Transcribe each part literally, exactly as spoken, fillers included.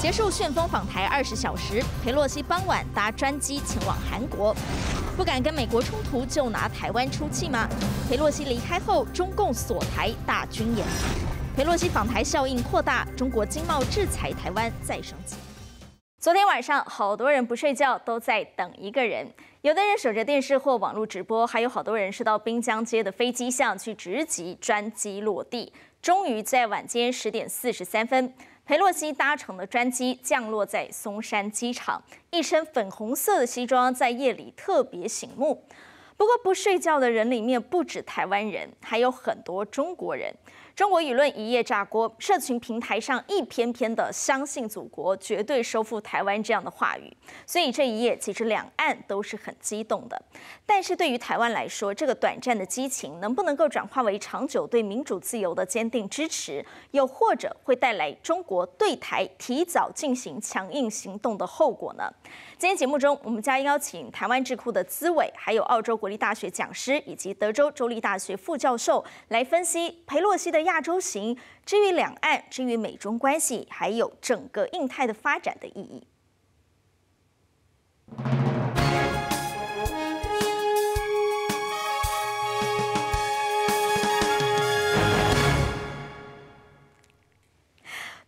结束旋风访台二十小时，裴洛西傍晚搭专机前往韩国。不敢跟美国冲突，就拿台湾出气吗？裴洛西离开后，中共锁台大军演。裴洛西访台效应扩大，中国经贸制裁台湾再升级。昨天晚上，好多人不睡觉，都在等一个人。有的人守着电视或网络直播，还有好多人是到滨江街的飞机巷去直击专机落地。终于在晚间十点四十三分。 裴洛西搭乘的专机降落在松山机场，一身粉红色的西装在夜里特别醒目。不过，不睡觉的人里面不止台湾人，还有很多中国人。中国舆论一夜炸锅，社群平台上一篇篇的“相信祖国，绝对收复台湾”这样的话语。所以这一夜，其实两岸都是很激动的。但是对于台湾来说，这个短暂的激情能不能够转化为长久对民主自由的坚定支持，又或者会带来中国对台提早进行强硬行动的后果呢？今天节目中，我们将邀请台湾智库的资伟，还有澳洲国立 大学讲师以及德州州立大学副教授来分析裴洛西的亚洲行，至于两岸、至于美中关系，还有整个印太的发展的意义。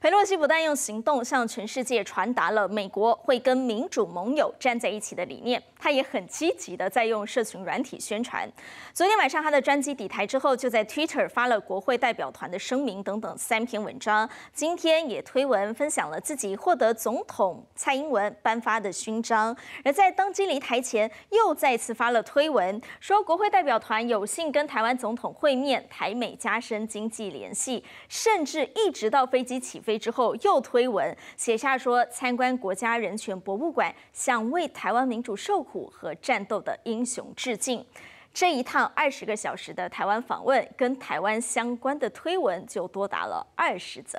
裴洛西不但用行动向全世界传达了美国会跟民主盟友站在一起的理念，他也很积极的在用社群软体宣传。昨天晚上他的专机抵台之后，就在 Twitter 发了国会代表团的声明等等三篇文章。今天也推文分享了自己获得总统蔡英文颁发的勋章，而在登机离台前，又再次发了推文，说国会代表团有幸跟台湾总统会面，台美加深经济联系，甚至一直到飞机起飞 之后又推文写下说参观国家人权博物馆，想为台湾民主受苦和战斗的英雄致敬。这一趟二十个小时的台湾访问，跟台湾相关的推文就多达了二十则。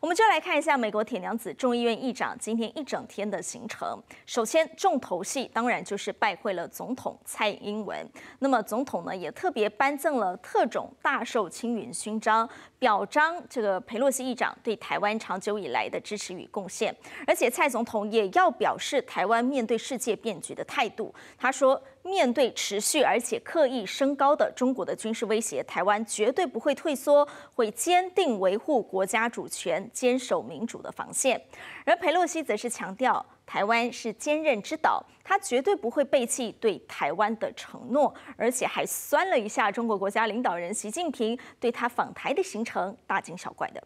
我们就来看一下美国铁娘子众议院议长今天一整天的行程。首先，重头戏当然就是拜会了总统蔡英文。那么总统呢，也特别颁赠了特种大绶青云勋章， 表彰这个裴洛西议长对台湾长久以来的支持与贡献，而且蔡总统也要表示台湾面对世界变局的态度。他说，面对持续而且刻意升高的中国的军事威胁，台湾绝对不会退缩，会坚定维护国家主权，坚守民主的防线。而裴洛西则是强调， 台湾是坚韧之岛，他绝对不会背弃对台湾的承诺，而且还酸了一下中国国家领导人习近平对他访台的行程大惊小怪的。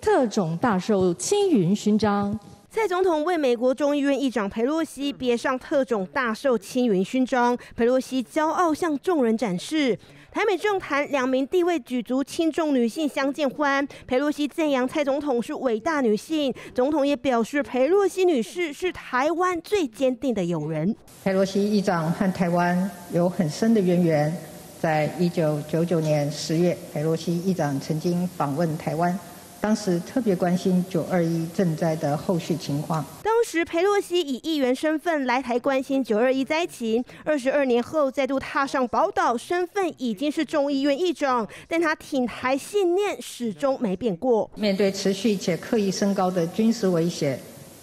特种大绶青云勋章，蔡总统为美国众议院议长裴洛西别上特种大绶青云勋章，裴洛西骄傲向众人展示。 台美政坛两名地位举足轻重女性相见欢，裴洛西赞扬蔡总统是伟大女性，总统也表示裴洛西女士是台湾最坚定的友人。裴洛西议长和台湾有很深的渊源，在一九九九年十月，裴洛西议长曾经访问台湾，当时特别关心九二一震灾的后续情况。 当时，裴洛西以议员身份来台关心九二一灾情。二十二年后再度踏上宝岛，身份已经是众议院议长，但他挺台信念始终没变过。面对持续且刻意升高的军事威胁，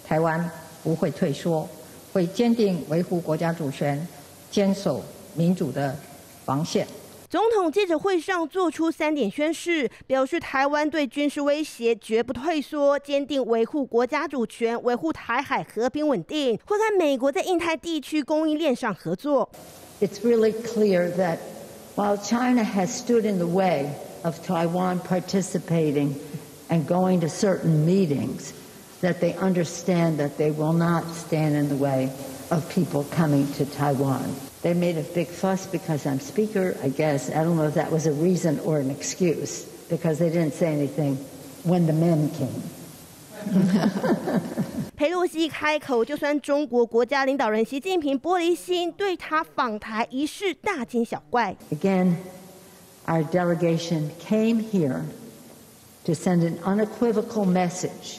台湾不会退缩，会坚定维护国家主权，坚守民主的防线。 总统记者会上做出三点宣示，表示台湾对军事威胁绝不退缩，坚定维护国家主权，维护台海和平稳定，会和美国在印太地区供应链上合作。It's really clear that while China has stood in the way of Taiwan participating and going to certain meetings, that they understand that they will not stand in the way of people coming to Taiwan. They made a big fuss because I'm speaker, I guess. I don't know if that was a reason or an excuse, because they didn't say anything when the men came. 裴洛西开口就酸中国国家领导人习近平玻璃心，对他访台一事大惊小怪。Again, our delegation came here to send an unequivocal message: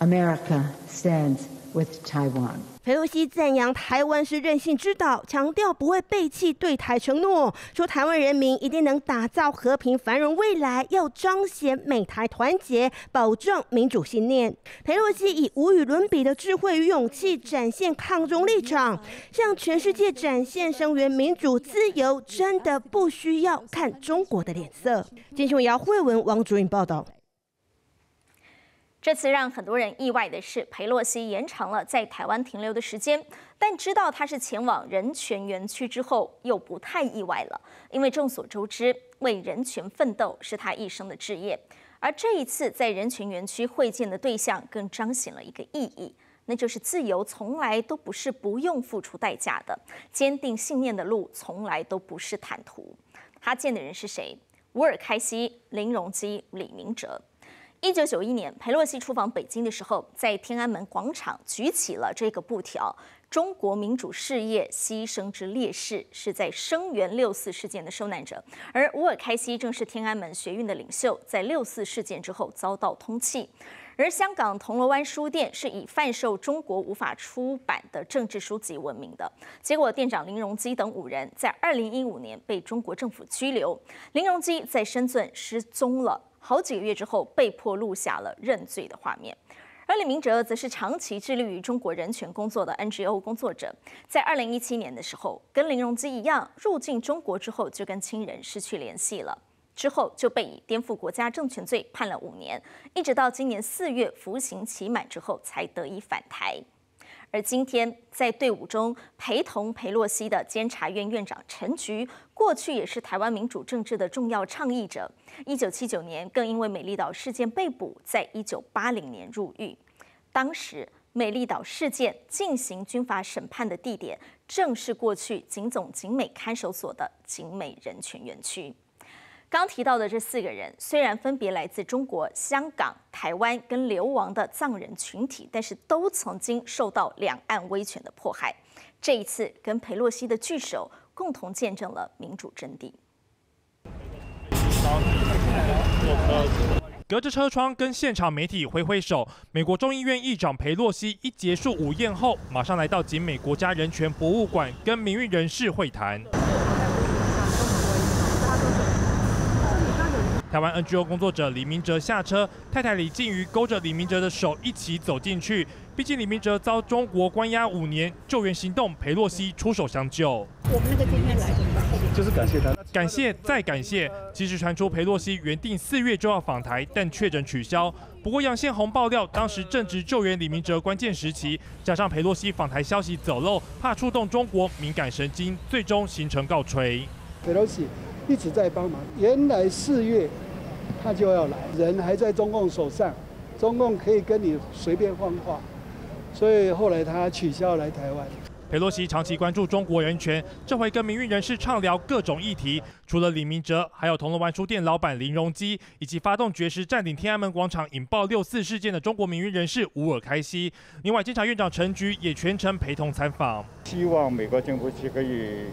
America stands with Taiwan. 裴洛西赞扬台湾是韧性之岛，强调不会背弃对台承诺，说台湾人民一定能打造和平繁荣未来，要彰显美台团结，保障民主信念。裴洛西以无与伦比的智慧与勇气展现抗中立场，向全世界展现声援民主自由真的不需要看中国的脸色。金雄瑶、慧文、王主任报道。 这次让很多人意外的是，裴洛西延长了在台湾停留的时间。但知道她是前往人权园区之后，又不太意外了，因为众所周知，为人权奋斗是她一生的志业。而这一次在人权园区会见的对象，更彰显了一个意义，那就是自由从来都不是不用付出代价的，坚定信念的路从来都不是坦途。她见的人是谁？吾尔开西、林荣基、李明哲。 一九九一年，裴洛西出访北京的时候，在天安门广场举起了这个布条：“中国民主事业牺牲之烈士是在声援六四事件的受难者。”而吾尔开西正是天安门学运的领袖，在六四事件之后遭到通缉。而香港铜锣湾书店是以贩售中国无法出版的政治书籍闻名的，结果店长林荣基等五人在二零一五年被中国政府拘留，林荣基在深圳失踪了。 好几个月之后，被迫录下了认罪的画面。而李明哲则是长期致力于中国人权工作的 N G O 工作者，在二零一七年的时候，跟林荣基一样，入境中国之后就跟亲人失去联系了，之后就被以颠覆国家政权罪判了五年，一直到今年四月服刑期满之后才得以返台。 而今天，在队伍中陪同裴洛西的监察院院长陈菊，过去也是台湾民主政治的重要倡议者。一九七九年更因为美丽岛事件被捕，在一九八零年入狱。当时美丽岛事件进行军法审判的地点，正是过去警总警美看守所的警美人权园区。刚提到的这四个人，虽然分别来自中国、香港。 台湾跟流亡的藏人群体，但是都曾经受到两岸威权的迫害。这一次跟裴洛西的聚首，共同见证了民主真谛。隔着车窗跟现场媒体挥挥手，美国众议院议长裴洛西一结束午宴后，马上来到景美国家人权博物馆跟民运人士会谈。 台湾 N G O 工作者李明哲下车，太太李静瑜勾着李明哲的手一起走进去。毕竟李明哲遭中国关押五年，救援行动裴洛西出手相救。我们那个今天来就是感谢他，感谢再感谢。即使传出裴洛西原定四月就要访台，但确诊取消。不过杨宪宏爆料，当时正值救援李明哲关键时期，加上裴洛西访台消息走漏，怕触动中国敏感神经，最终形成告吹。裴洛西一直在帮忙，原来四月。 他就要来，人还在中共手上，中共可以跟你随便放话，所以后来他取消来台湾。裴洛西长期关注中国人权，这回跟民运人士畅聊各种议题，除了李明哲，还有铜锣湾书店老板林荣基，以及发动绝食占领天安门广场引爆六四事件的中国民运人士吾尔开西。另外，监察院长陈菊也全程陪同参访。希望美国政府是可以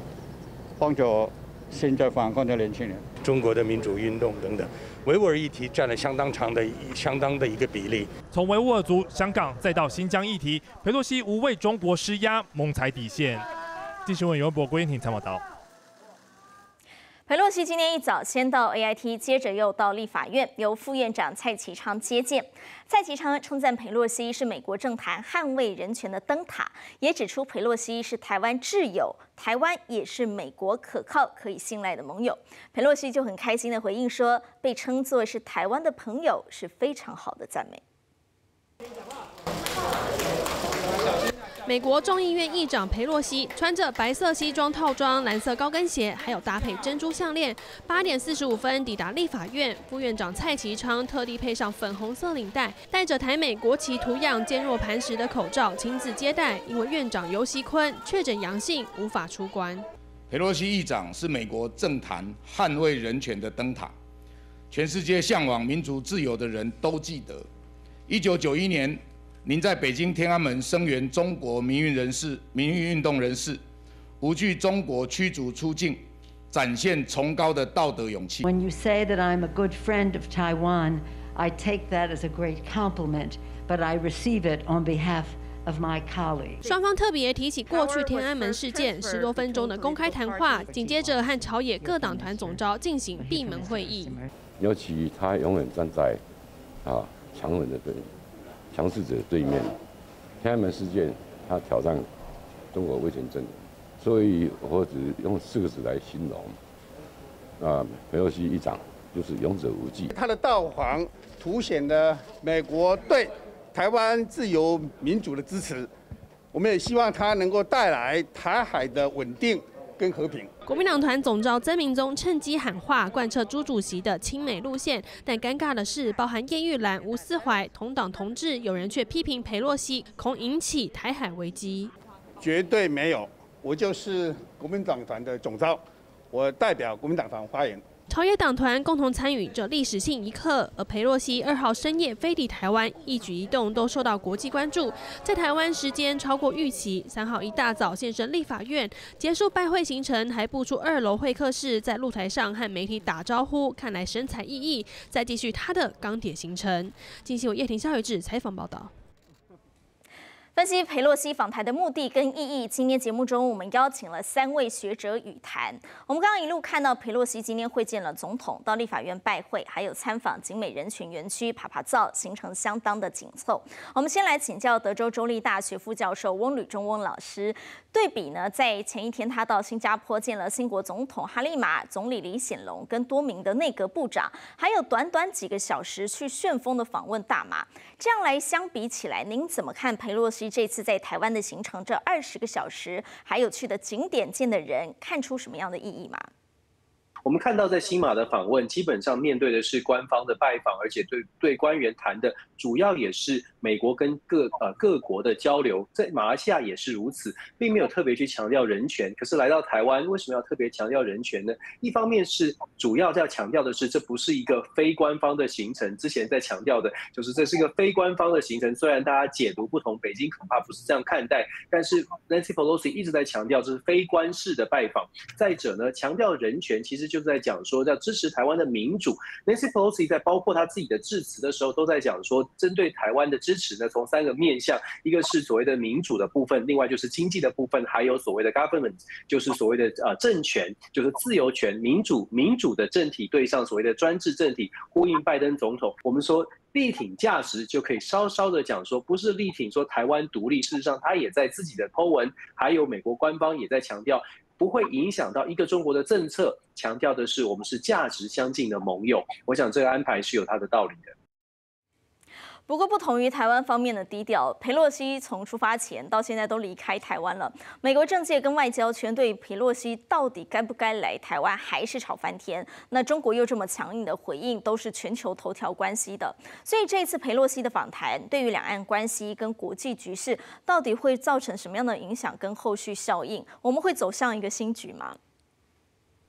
帮助现在反抗的年轻人。 中国的民主运动等等，维吾尔议题占了相当长的、相当的一个比例。从维吾尔族、香港再到新疆议题，裴洛西无畏中国施压，猛踩底线。记者新闻由博归廷参报道。裴洛西今天一早先到 A I T， 接着又到立法院，由副院长蔡其昌接见。蔡其昌称赞裴洛西是美国政坛捍卫人权的灯塔，也指出裴洛西是台湾挚友。 台湾也是美国可靠、可以信赖的盟友。裴洛西就很开心地回应说：“被称作是台湾的朋友是非常好的赞美。” 美国众议院议长裴洛西穿着白色西装套装、蓝色高跟鞋，还有搭配珍珠项链，八点四十五分抵达立法院。副院长蔡其昌特地配上粉红色领带，戴着台美国旗图样坚若磐石的口罩，亲自接待。因为院长游锡堃确诊阳性，无法出关。裴洛西议长是美国政坛捍卫人权的灯塔，全世界向往民主自由的人都记得。一九九一年。 您在北京天安门声援中国民运人士、民运运动人士，不惧中国驱逐出境，展现崇高的道德勇气。When you say that I'm a good friend of Taiwan, I take that as a great compliment, but I receive it on behalf of my colleagues. 双方特别提起过去天安门事件十多分钟的公开谈话，紧接着和朝野各党团总召进行闭门会议。尤其他永远站在啊强人的对强势者对面。天安门事件，他挑战中国威权政府。 所以我只用四个字来形容，啊，裴洛西议长就是勇者无惧。他的到访凸显了美国对台湾自由民主的支持，我们也希望他能够带来台海的稳定跟和平。国民党团总召曾明宗趁机喊话，贯彻朱主席的亲美路线。但尴尬的是，包含叶毓兰、吴思怀同党同志，有人却批评裴洛西恐引起台海危机。绝对没有。 我就是国民党团的总召，我代表国民党团发言。朝野党团共同参与这历史性一刻，而裴洛西二号深夜飞抵台湾，一举一动都受到国际关注。在台湾时间超过预期，三号一大早现身立法院，结束拜会行程，还步出二楼会客室，在露台上和媒体打招呼，看来神采奕奕，再继续他的钢铁行程。近期有叶婷、肖宇智采访报道。 分析裴洛西访台的目的跟意义。今天节目中，我们邀请了三位学者与谈。我们刚刚一路看到裴洛西今天会见了总统，到立法院拜会，还有参访景美人权园区爬爬灶，行程相当的紧凑。我们先来请教德州州立大学副教授翁履中翁老师，对比呢，在前一天他到新加坡见了新国总统哈利马、总理李显龙跟多名的内阁部长，还有短短几个小时去旋风的访问大马。这样来相比起来，您怎么看裴洛西 这次在台湾的行程，这二十个小时，还有去的景点、见的人，看出什么样的意义吗？我们看到，在新马的访问，基本上面对的是官方的拜访，而且对对官员谈的主要也是美国跟各呃各国的交流，在马来西亚也是如此，并没有特别去强调人权。可是来到台湾，为什么要特别强调人权呢？一方面是主要在强调的是，这不是一个非官方的行程。之前在强调的就是这是一个非官方的行程，虽然大家解读不同，北京恐怕不是这样看待，但是 Nancy Pelosi 一直在强调这是非官式的拜访。再者呢，强调人权其实 就是在讲说要支持台湾的民主。Nancy Pelosi 在包括他自己的致辞的时候，都在讲说，针对台湾的支持呢，从三个面向，一个是所谓的民主的部分，另外就是经济的部分，还有所谓的 government， 就是所谓的呃政权，就是自由权、民主、民主的政体对上所谓的专制政体，呼应拜登总统。我们说 力挺价值就可以稍稍的讲说，不是力挺说台湾独立，事实上他也在自己的 po 文，还有美国官方也在强调，不会影响到一个中国的政策，强调的是我们是价值相近的盟友。我想这个安排是有它的道理的。 不过，不同于台湾方面的低调，裴洛西从出发前到现在都离开台湾了。美国政界跟外交圈对裴洛西到底该不该来台湾还是吵翻天。那中国又这么强硬的回应，都是全球头条关系的。所以这一次裴洛西的访谈，对于两岸关系跟国际局势到底会造成什么样的影响跟后续效应，我们会走向一个新局吗？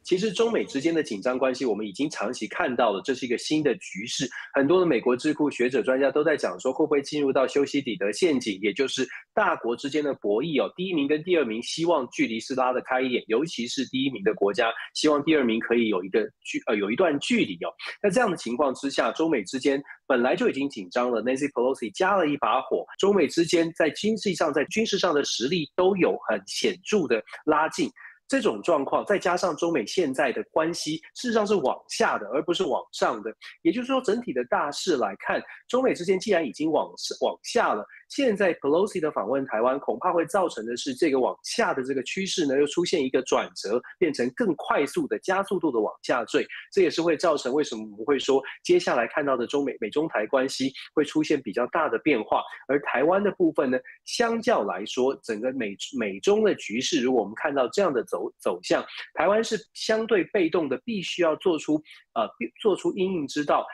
其实中美之间的紧张关系，我们已经长期看到了，这是一个新的局势。很多的美国智库学者、专家都在讲说，会不会进入到修昔底德陷阱，也就是大国之间的博弈哦。第一名跟第二名希望距离是拉得开一点，尤其是第一名的国家希望第二名可以有一个距呃有一段距离哦。那这样的情况之下，中美之间 本来就已经紧张了 ，Nancy Pelosi 加了一把火，中美之间在经济上、在军事上的实力都有很显著的拉近。这种状况，再加上中美现在的关系，事实上是往下的，而不是往上的。也就是说，整体的大势来看，中美之间既然已经往往下了， 现在 Pelosi 的访问台湾，恐怕会造成的是这个往下的这个趋势呢，又出现一个转折，变成更快速的加速度的往下坠。这也是会造成为什么我们会说，接下来看到的中美美中台关系会出现比较大的变化。而台湾的部分呢，相较来说，整个美美中的局势，如果我们看到这样的走走向，台湾是相对被动的，必须要做出呃做出因应之道。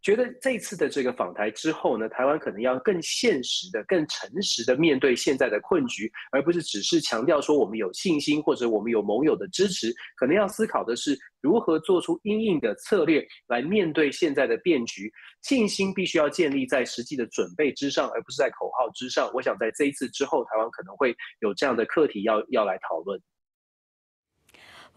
觉得这次的这个访台之后呢，台湾可能要更现实的、更诚实的面对现在的困局，而不是只是强调说我们有信心或者我们有盟友的支持，可能要思考的是如何做出因应的策略来面对现在的变局。信心必须要建立在实际的准备之上，而不是在口号之上。我想在这一次之后，台湾可能会有这样的课题要要来讨论。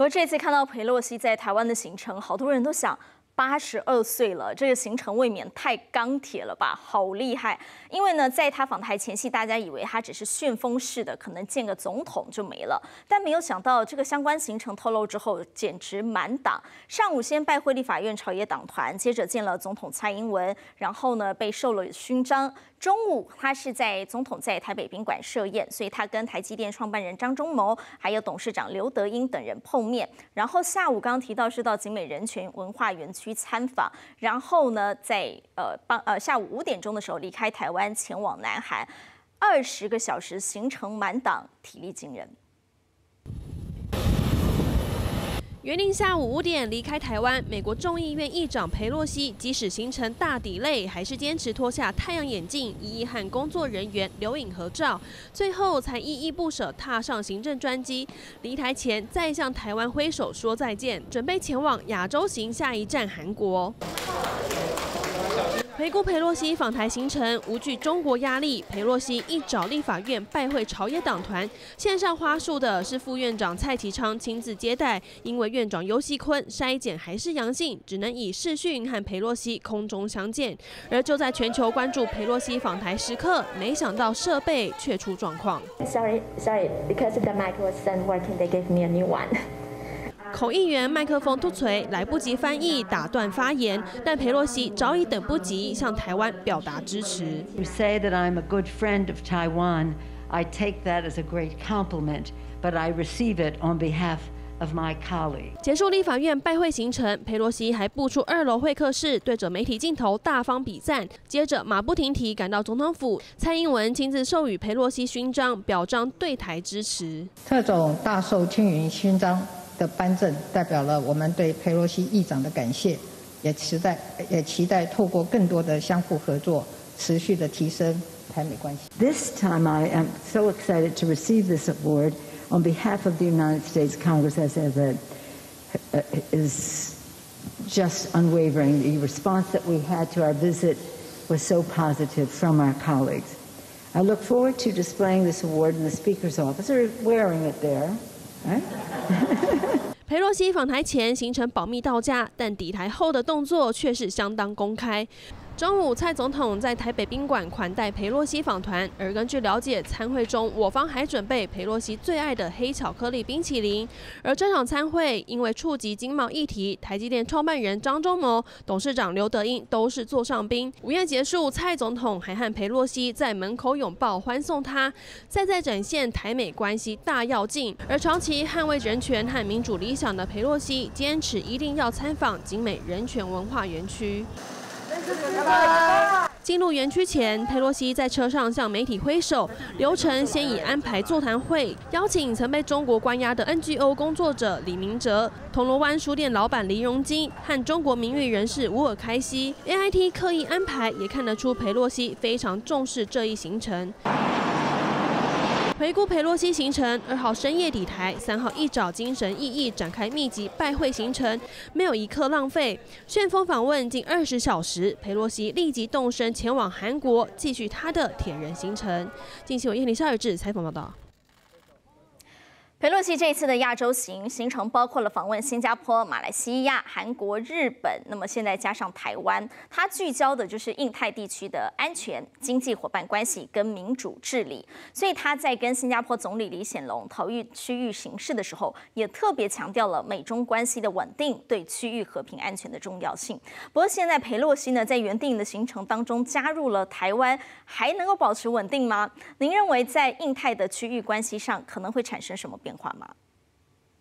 而这次看到裴洛西在台湾的行程，好多人都想。 八十二岁了，这个行程未免太钢铁了吧，好厉害！因为呢，在他访台前夕，大家以为他只是旋风式的，可能见个总统就没了，但没有想到这个相关行程透露之后，简直满档。上午先拜会立法院朝野党团，接着见了总统蔡英文，然后呢被授了勋章。中午他是在总统在台北宾馆设宴，所以他跟台积电创办人张忠谋，还有董事长刘德英等人碰面。然后下午刚刚提到是到景美人权文化园区。 参访，然后呢，在呃傍呃下午五点钟的时候离开台湾，前往南韩，二十个小时行程满档，体力惊人。原定下午五点离开台湾，美国众议院议长裴洛西，即使行程大delay，还是坚持脱下太阳眼镜，一一和工作人员留影合照，最后才依依不舍踏上行政专机。离台前，再向台湾挥手说再见，准备前往亚洲行下一站韩国。 回顾裴洛西访台行程，无惧中国压力，裴洛西一找立法院拜会朝野党团，线上花束的是副院长蔡其昌亲自接待，因为院长游锡堃筛检还是阳性，只能以视讯和裴洛西空中相见。而就在全球关注裴洛西访台时刻，没想到设备却出状况。Sorry, sorry, because the mic wasn't working, they gave me a new one. 口译员麦克风突锤，来不及翻译，打断发言。但裴洛西早已等不及向台湾表达支持。You say that I'm a good friend of Taiwan. I take that as a great compliment, but I receive it on behalf of my colleague. 结束立法院拜会行程，裴洛西还步出二楼会客室，对着媒体镜头大方比赞。接着马不停蹄赶到总统府，蔡英文亲自授予裴洛西勋章，表彰对台支持。特种大寿青云勋章。 的颁证代表了我们对裴洛西议长的感谢，也期待也期待透过更多的相互合作，持续的提升台美关系。This time I am so excited to receive this award on behalf of the United States Congress as ever is just unwavering. The response that we had to our visit was so positive from our colleagues. I look forward to displaying this award in the Speaker's office or wearing it there. 裴洛西访台前行程保密到家，但抵台后的动作却是相当公开。中午，蔡总统在台北宾馆款待裴洛西访团，而根据了解，参会中我方还准备裴洛西最爱的黑巧克力冰淇淋。而这场参会因为触及经贸议题，台积电创办人张忠谋、董事长刘德英都是座上宾。午宴结束，蔡总统还和裴洛西在门口拥抱欢送他，再再展现台美关系大跃进。而长期捍卫人权和民主理想的裴洛西，坚持一定要参访景美人权文化园区。 进入园区前，裴洛西在车上向媒体挥手。流程先以安排座谈会，邀请曾被中国关押的 N G O 工作者李明哲、铜锣湾书店老板黎荣基和中国名誉人士乌尔开西。A I T 刻意安排，也看得出裴洛西非常重视这一行程。 回顾裴洛西行程，二号深夜抵台，三号一早精神奕奕展开密集拜会行程，没有一刻浪费。旋风访问近二十小时，裴洛西立即动身前往韩国，继续他的铁人行程。近期我叶林夏尔志采访报道。 裴洛西这一次的亚洲行行程包括了访问新加坡、马来西亚、韩国、日本，那么现在加上台湾，它聚焦的就是印太地区的安全、经济伙伴关系跟民主治理。所以他在跟新加坡总理李显龙讨论区域形势的时候，也特别强调了美中关系的稳定对区域和平安全的重要性。不过现在裴洛西呢，在原定的行程当中加入了台湾，还能够保持稳定吗？您认为在印太的区域关系上可能会产生什么变化？ 变化吗？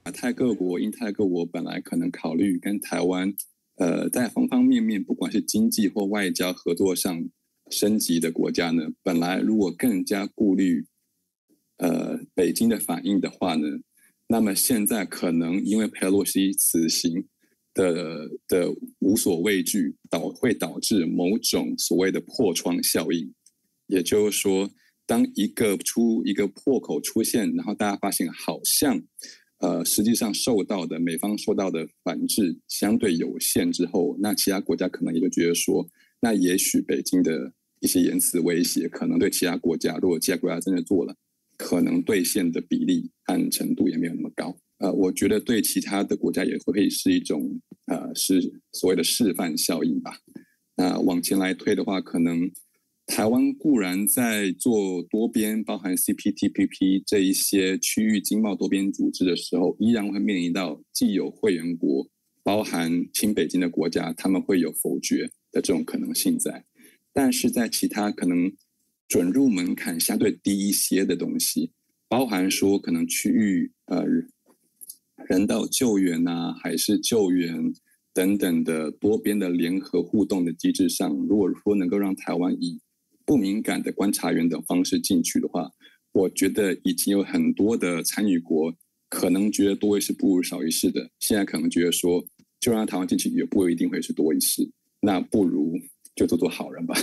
亚太各国、印太各国本来可能考虑跟台湾，呃，在方方面面，不管是经济或外交合作上升级的国家呢，本来如果更加顾虑，呃，北京的反应的话呢，那么现在可能因为裴洛西此行的的无所畏惧，导会导致某种所谓的破窗效应，也就是说。 当一个出一个破口出现，然后大家发现好像，呃，实际上受到的美方受到的反制相对有限之后，那其他国家可能也就觉得说，那也许北京的一些言辞威胁，可能对其他国家，如果其他国家真的做了，可能兑现的比例和程度也没有那么高。呃，我觉得对其他的国家也会是一种呃，是所谓的示范效应吧。那往前来推的话，可能台湾固然在做多边，包含 C P T P P 这一些区域经贸多边组织的时候，依然会面临到既有会员国，包含亲北京的国家，他们会有否决的这种可能性在。但是在其他可能准入门槛相对低一些的东西，包含说可能区域呃人道救援啊，还是救援等等的多边的联合互动的机制上，如果说能够让台湾以不敏感的观察员的方式进去的话，我觉得已经有很多的参与国可能觉得多一事不如少一事的，现在可能觉得说就让台湾进去也不一定会是多一事，那不如就做做好人吧。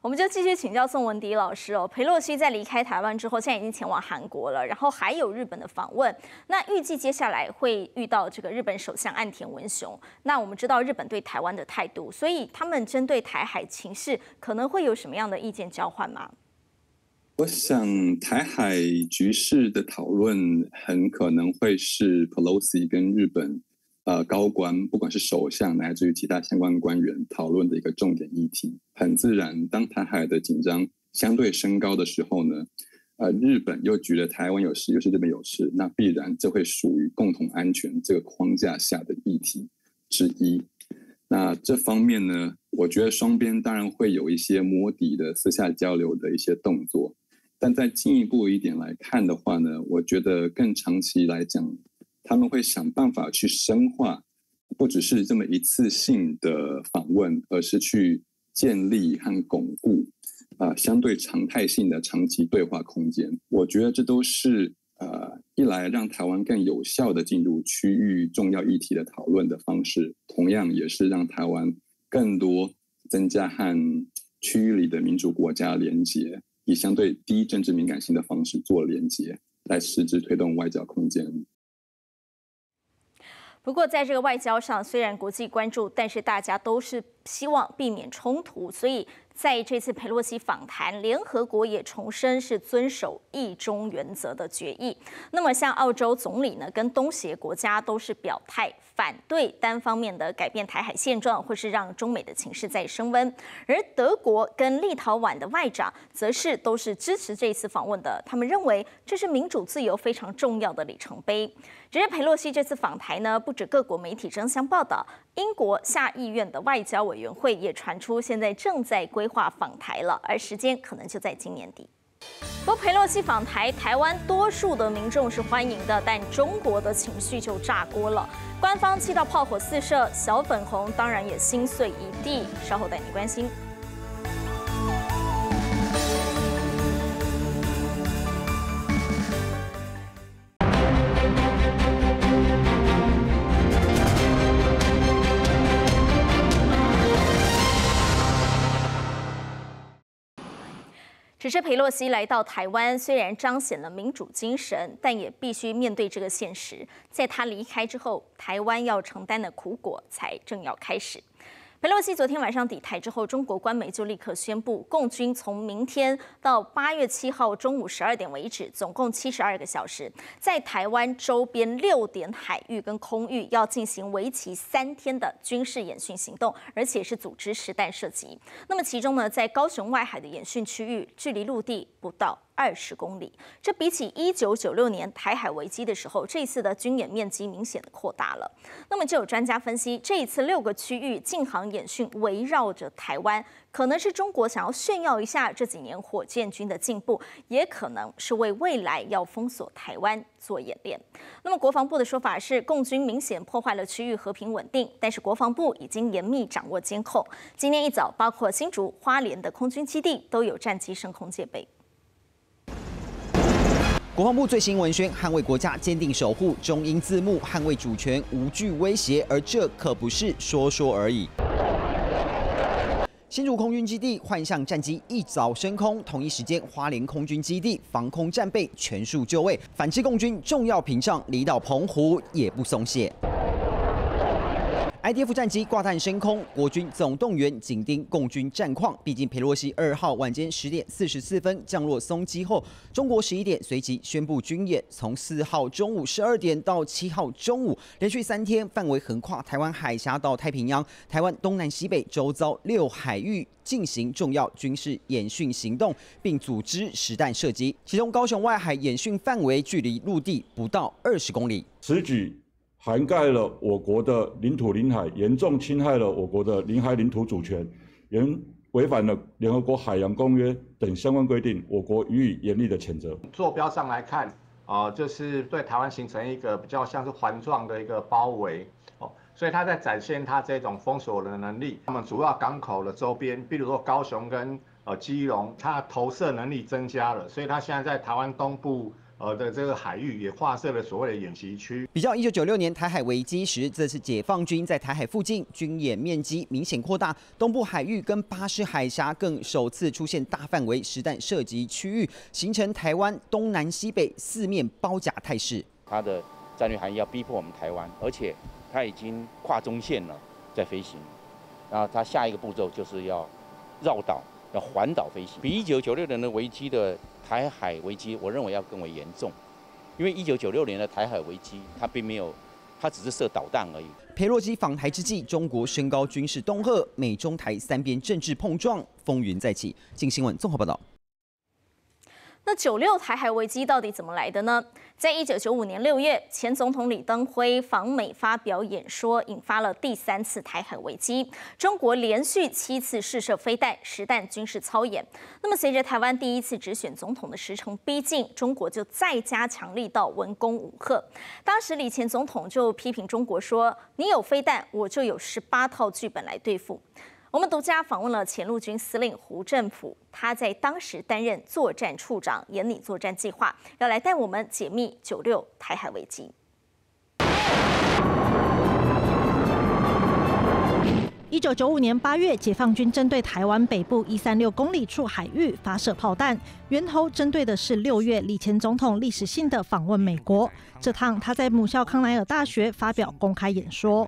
我们就继续请教宋文迪老师哦。裴洛西在离开台湾之后，现在已经前往韩国了，然后还有日本的访问。那预计接下来会遇到这个日本首相岸田文雄。那我们知道日本对台湾的态度，所以他们针对台海情势可能会有什么样的意见交换吗？我想台海局势的讨论很可能会是 Pelosi 跟日本呃，高官不管是首相乃至于其他相关官员讨论的一个重点议题。很自然，当台海的紧张相对升高的时候呢，呃，日本又觉得台湾有事，又是日本有事，那必然这会属于共同安全这个框架下的议题之一。那这方面呢，我觉得双边当然会有一些摸底的私下交流的一些动作，但再进一步一点来看的话呢，我觉得更长期来讲，他们会想办法去深化，不只是这么一次性的访问，而是去建立和巩固啊、呃、相对常态性的长期对话空间。我觉得这都是呃一来让台湾更有效的进入区域重要议题的讨论的方式，同样也是让台湾更多增加和区域里的民主国家连结，以相对低政治敏感性的方式做连结，来实质推动外交空间。不过，在这个外交上，虽然国际关注，但是大家都是希望避免冲突，所以在这次裴洛西访谈，联合国也重申是遵守一中原则的决议。那么，像澳洲总理呢，跟东协国家都是表态反对单方面的改变台海现状，或是让中美的情势再升温。而德国跟立陶宛的外长则是都是支持这次访问的，他们认为这是民主自由非常重要的里程碑。只是裴洛西这次访台呢，不止各国媒体争相报道，英国下议院的外交委员会也传出现在正在规划访台了，而时间可能就在今年底。不过裴洛西访台，台湾多数的民众是欢迎的，但中国的情绪就炸锅了，官方气到炮火四射，小粉红当然也心碎一地。稍后带你关心。只是裴洛西来到台湾，虽然彰显了民主精神，但也必须面对这个现实。在他离开之后，台湾要承担的苦果才正要开始。裴洛西昨天晚上抵台之后，中国官媒就立刻宣布，共军从明天到八月七号中午十二点为止，总共七十二个小时，在台湾周边六点海域跟空域要进行为期三天的军事演训行动，而且是组织实弹射击。那么其中呢，在高雄外海的演训区域，距离陆地不到二十公里，这比起一九九六年台海危机的时候，这次的军演面积明显的扩大了。那么就有专家分析，这一次六个区域禁航演训围绕着台湾，可能是中国想要炫耀一下这几年火箭军的进步，也可能是为未来要封锁台湾做演练。那么国防部的说法是，共军明显破坏了区域和平稳定，但是国防部已经严密掌握监控。今天一早，包括新竹、花莲的空军基地都有战机升空戒备。国防部最新文宣，捍卫国家，坚定守护中英字幕，捍卫主权，无惧威胁，而这可不是说说而已。新竹空军基地幻象战机一早升空，同一时间花莲空军基地防空战备全数就位，反制共军重要屏障，离岛澎湖也不松懈。I D F 战机挂弹升空，国军总动员紧盯共军战况。毕竟裴洛西二号晚间十点四十四分降落松基后，中国十一点随即宣布军演，从四号中午十二点到七号中午，连续三天，范围横跨台湾海峡到太平洋、台湾东南西北周遭六海域进行重要军事演训行动，并组织实弹射击。其中高雄外海演训范围距离陆地不到二十公里。此举 涵盖了我国的领土领海，严重侵害了我国的领海领土主权，也违反了联合国海洋公约等相关规定，我国予以严厉的谴责。坐标上来看，啊、呃，就是对台湾形成一个比较像是环状的一个包围，哦，所以它在展现它这种封锁的能力。那么主要港口的周边，比如说高雄跟呃基隆，它投射能力增加了，所以它现在在台湾东部 呃的这个海域也划设了所谓的演习区。比较一九九六年台海危机时，这次解放军在台海附近军演面积明显扩大，东部海域跟巴士海峡更首次出现大范围实弹射击区域，形成台湾东南西北四面包夹态势。它的战略含义要逼迫我们台湾，而且它已经跨中线了，在飞行。然后它下一个步骤就是要绕岛，要环岛飞行。比一九九六年的危机的 台海危机，我认为要更为严重，因为一九九六年的台海危机，它并没有，它只是射导弹而已。裴洛西访台之际，中国升高军事恫吓，美中台三边政治碰撞，风云再起。镜新闻综合报道。 那九六台海危机到底怎么来的呢？在一九九五年六月，前总统李登辉访美发表演说，引发了第三次台海危机。中国连续七次试射飞弹、实弹军事操演。那么，随着台湾第一次直选总统的时程逼近，中国就再加强力道，文攻武吓。当时李前总统就批评中国说：“你有飞弹，我就有十八套剧本来对付。” 我们独家访问了前陆军司令胡振甫，他在当时担任作战处长，研拟作战计划，要来带我们解密九六台海危机。一九九五年八月，解放军针对台湾北部一三六公里处海域发射炮弹，源头针对的是六月李前总统历史性的访问美国，这趟他在母校康奈尔大学发表公开演说。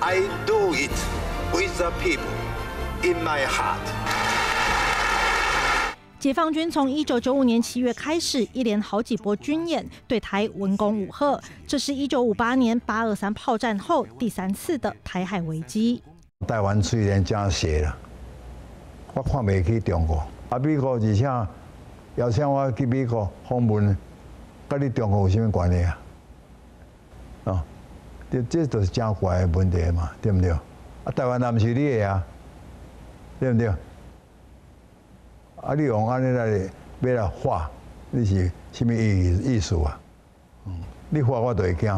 I do it with the people in my heart。 解放军从一九九五年七月开始，一连好几波军演，对台文攻武吓。这是一九五八年八二三炮战后第三次的台海危机。台湾虽然真小啦，我看袂起中国。啊，美国而且邀请我去美国访问，甲你中国有啥物关系啊？啊？ 这这都是正怪的问题嘛，对不对？啊，台湾也不是你的啊，对不对？啊，你用安尼来买来画，你是什么意意思啊？嗯，你画我都会惊，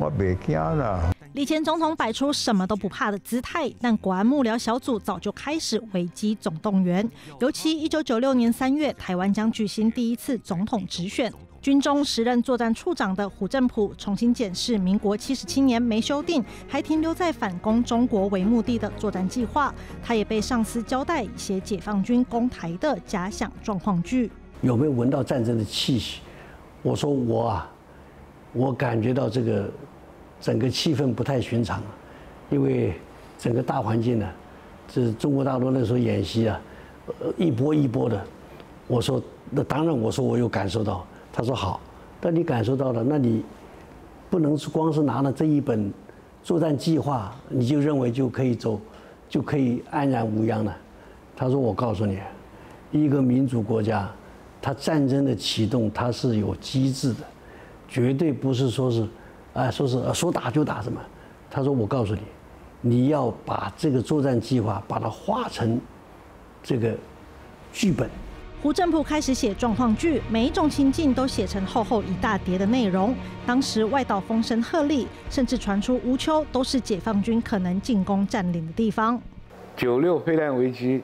我袂惊啦。李前总统摆出什么都不怕的姿态，但国安幕僚小组早就开始危机总动员。尤其一九九六年三月，台湾将举行第一次总统直选。 军中时任作战处长的胡振甫重新检视民国七十七年没修订、还停留在反攻中国为目的的作战计划。他也被上司交代写解放军攻台的假想状况剧。有没有闻到战争的气息？我说我啊，我感觉到这个整个气氛不太寻常，因为整个大环境呢、啊，这中国大陆那时候演习啊，一波一波的。我说那当然，我说我有感受到。 他说好，但你感受到了，那你不能是光是拿了这一本作战计划，你就认为就可以走，就可以安然无恙了。他说：“我告诉你，一个民主国家，它战争的启动它是有机制的，绝对不是说是，啊，说是说打就打什么。”他说：“我告诉你，你要把这个作战计划把它画成这个剧本。” 胡振甫开始写状况剧，每一种情境都写成厚厚一大叠的内容。当时外岛风声鹤唳，甚至传出乌丘都是解放军可能进攻占领的地方。九六飞弹危机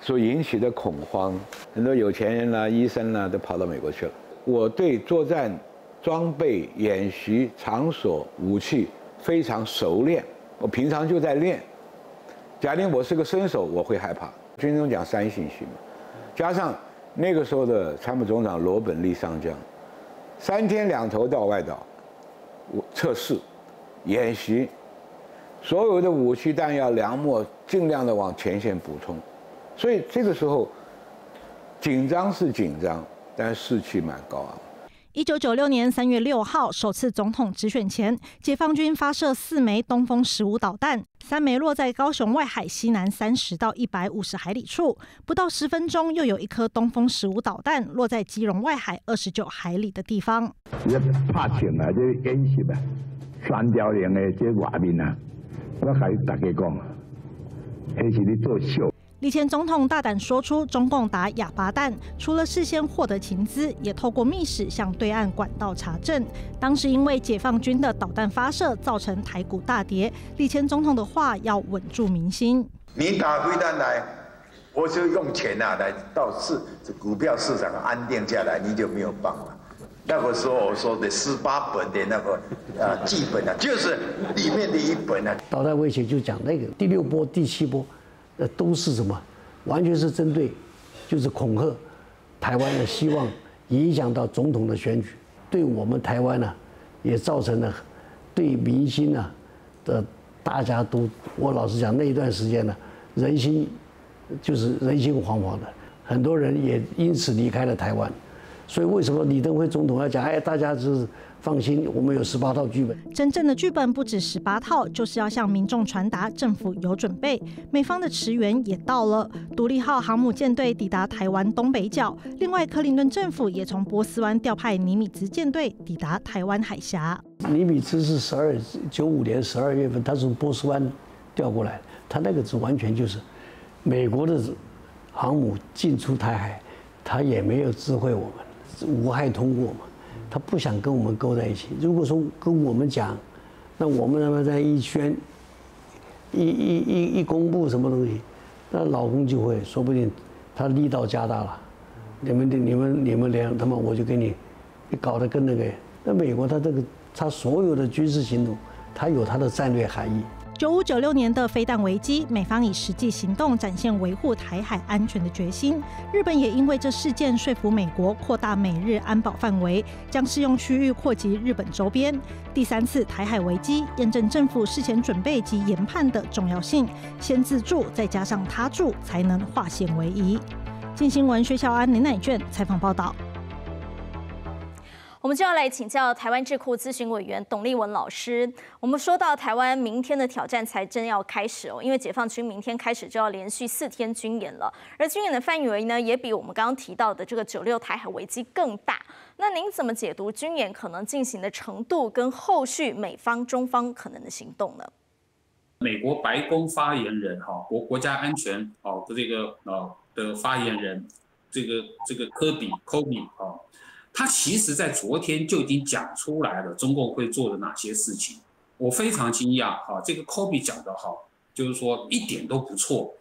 所引起的恐慌，很多有钱人啦、啊、医生啦、啊、都跑到美国去了。我对作战装备、演习场所、武器非常熟练，我平常就在练。假定我是个身手，我会害怕。军中讲三信息嘛。 加上那个时候的参谋总长罗本利上将，三天两头到外岛，我测试，演习，所有的武器弹药、粮秣尽量的往前线补充，所以这个时候紧张是紧张，但士气蛮高昂。 一九九六年三月六号，首次总统直选前，解放军发射四枚东风十五导弹，三枚落在高雄外海西南三十到一百五十海里处。不到十分钟，又有一颗东风十五导弹落在基隆外海二十九海里的地方。这拍枪啊，这演习啊，三条龙的这外面啊，我还大家讲，那是你作秀。 李前总统大胆说出中共打哑巴蛋，除了事先获得情资，也透过密使向对岸管道查证。当时因为解放军的导弹发射造成台股大跌，李前总统的话要稳住民心。你打飞弹来，我就用钱啊来到市股票市场安定下来，你就没有办法。那个时候我说的十八本的那个呃剧本啊，就是里面的一本啊。导弹威胁就讲那个第六波、第七波。 呃，都是什么？完全是针对，就是恐吓台湾的，希望影响到总统的选举，对我们台湾呢、啊，也造成了对民心呢、啊、的，大家都，我老实讲，那一段时间呢，人心就是人心惶惶的，很多人也因此离开了台湾。 所以为什么李登辉总统要讲？哎，大家就是放心，我们有十八套剧本。真正的剧本不止十八套，就是要向民众传达政府有准备。美方的驰援也到了，独立号航母舰队抵达台湾东北角。另外，克林顿政府也从波斯湾调派尼米兹舰队抵达台湾海峡。尼米兹是十二九五年十二月份，他从波斯湾调过来，他那个是完全就是美国的航母进出台海，他也没有知会我们。 无害通过嘛，他不想跟我们勾在一起。如果说跟我们讲，那我们那么在一宣，一一一一公布什么东西，那老公就会说不定他力道加大了。你们的你们你们连他妈我就给你，你搞得跟那个。那美国他这个他所有的军事行动，他有他的战略含义。 九五九六年的飞弹危机，美方以实际行动展现维护台海安全的决心。日本也因为这事件说服美国扩大美日安保范围，将适用区域扩及日本周边。第三次台海危机验证政府事前准备及研判的重要性，先自助再加上他助，才能化险为夷。镜新闻薛孝安、林乃娟采访报道。 我们就要来请教台湾智库咨询委员董立文老师。我们说到台湾明天的挑战才真要开始哦，因为解放军明天开始就要连续四天军演了，而军演的范围呢，也比我们刚刚提到的这个九六台海危机更大。那您怎么解读军演可能进行的程度，跟后续美方、中方可能的行动呢？美国白宫发言人哈国国家安全哦的这个哦的发言人，这个这个科比科比哦。 他其实，在昨天就已经讲出来了，中共会做的哪些事情。我非常惊讶哈，这个 Kobe 讲的哈，就是说一点都不错。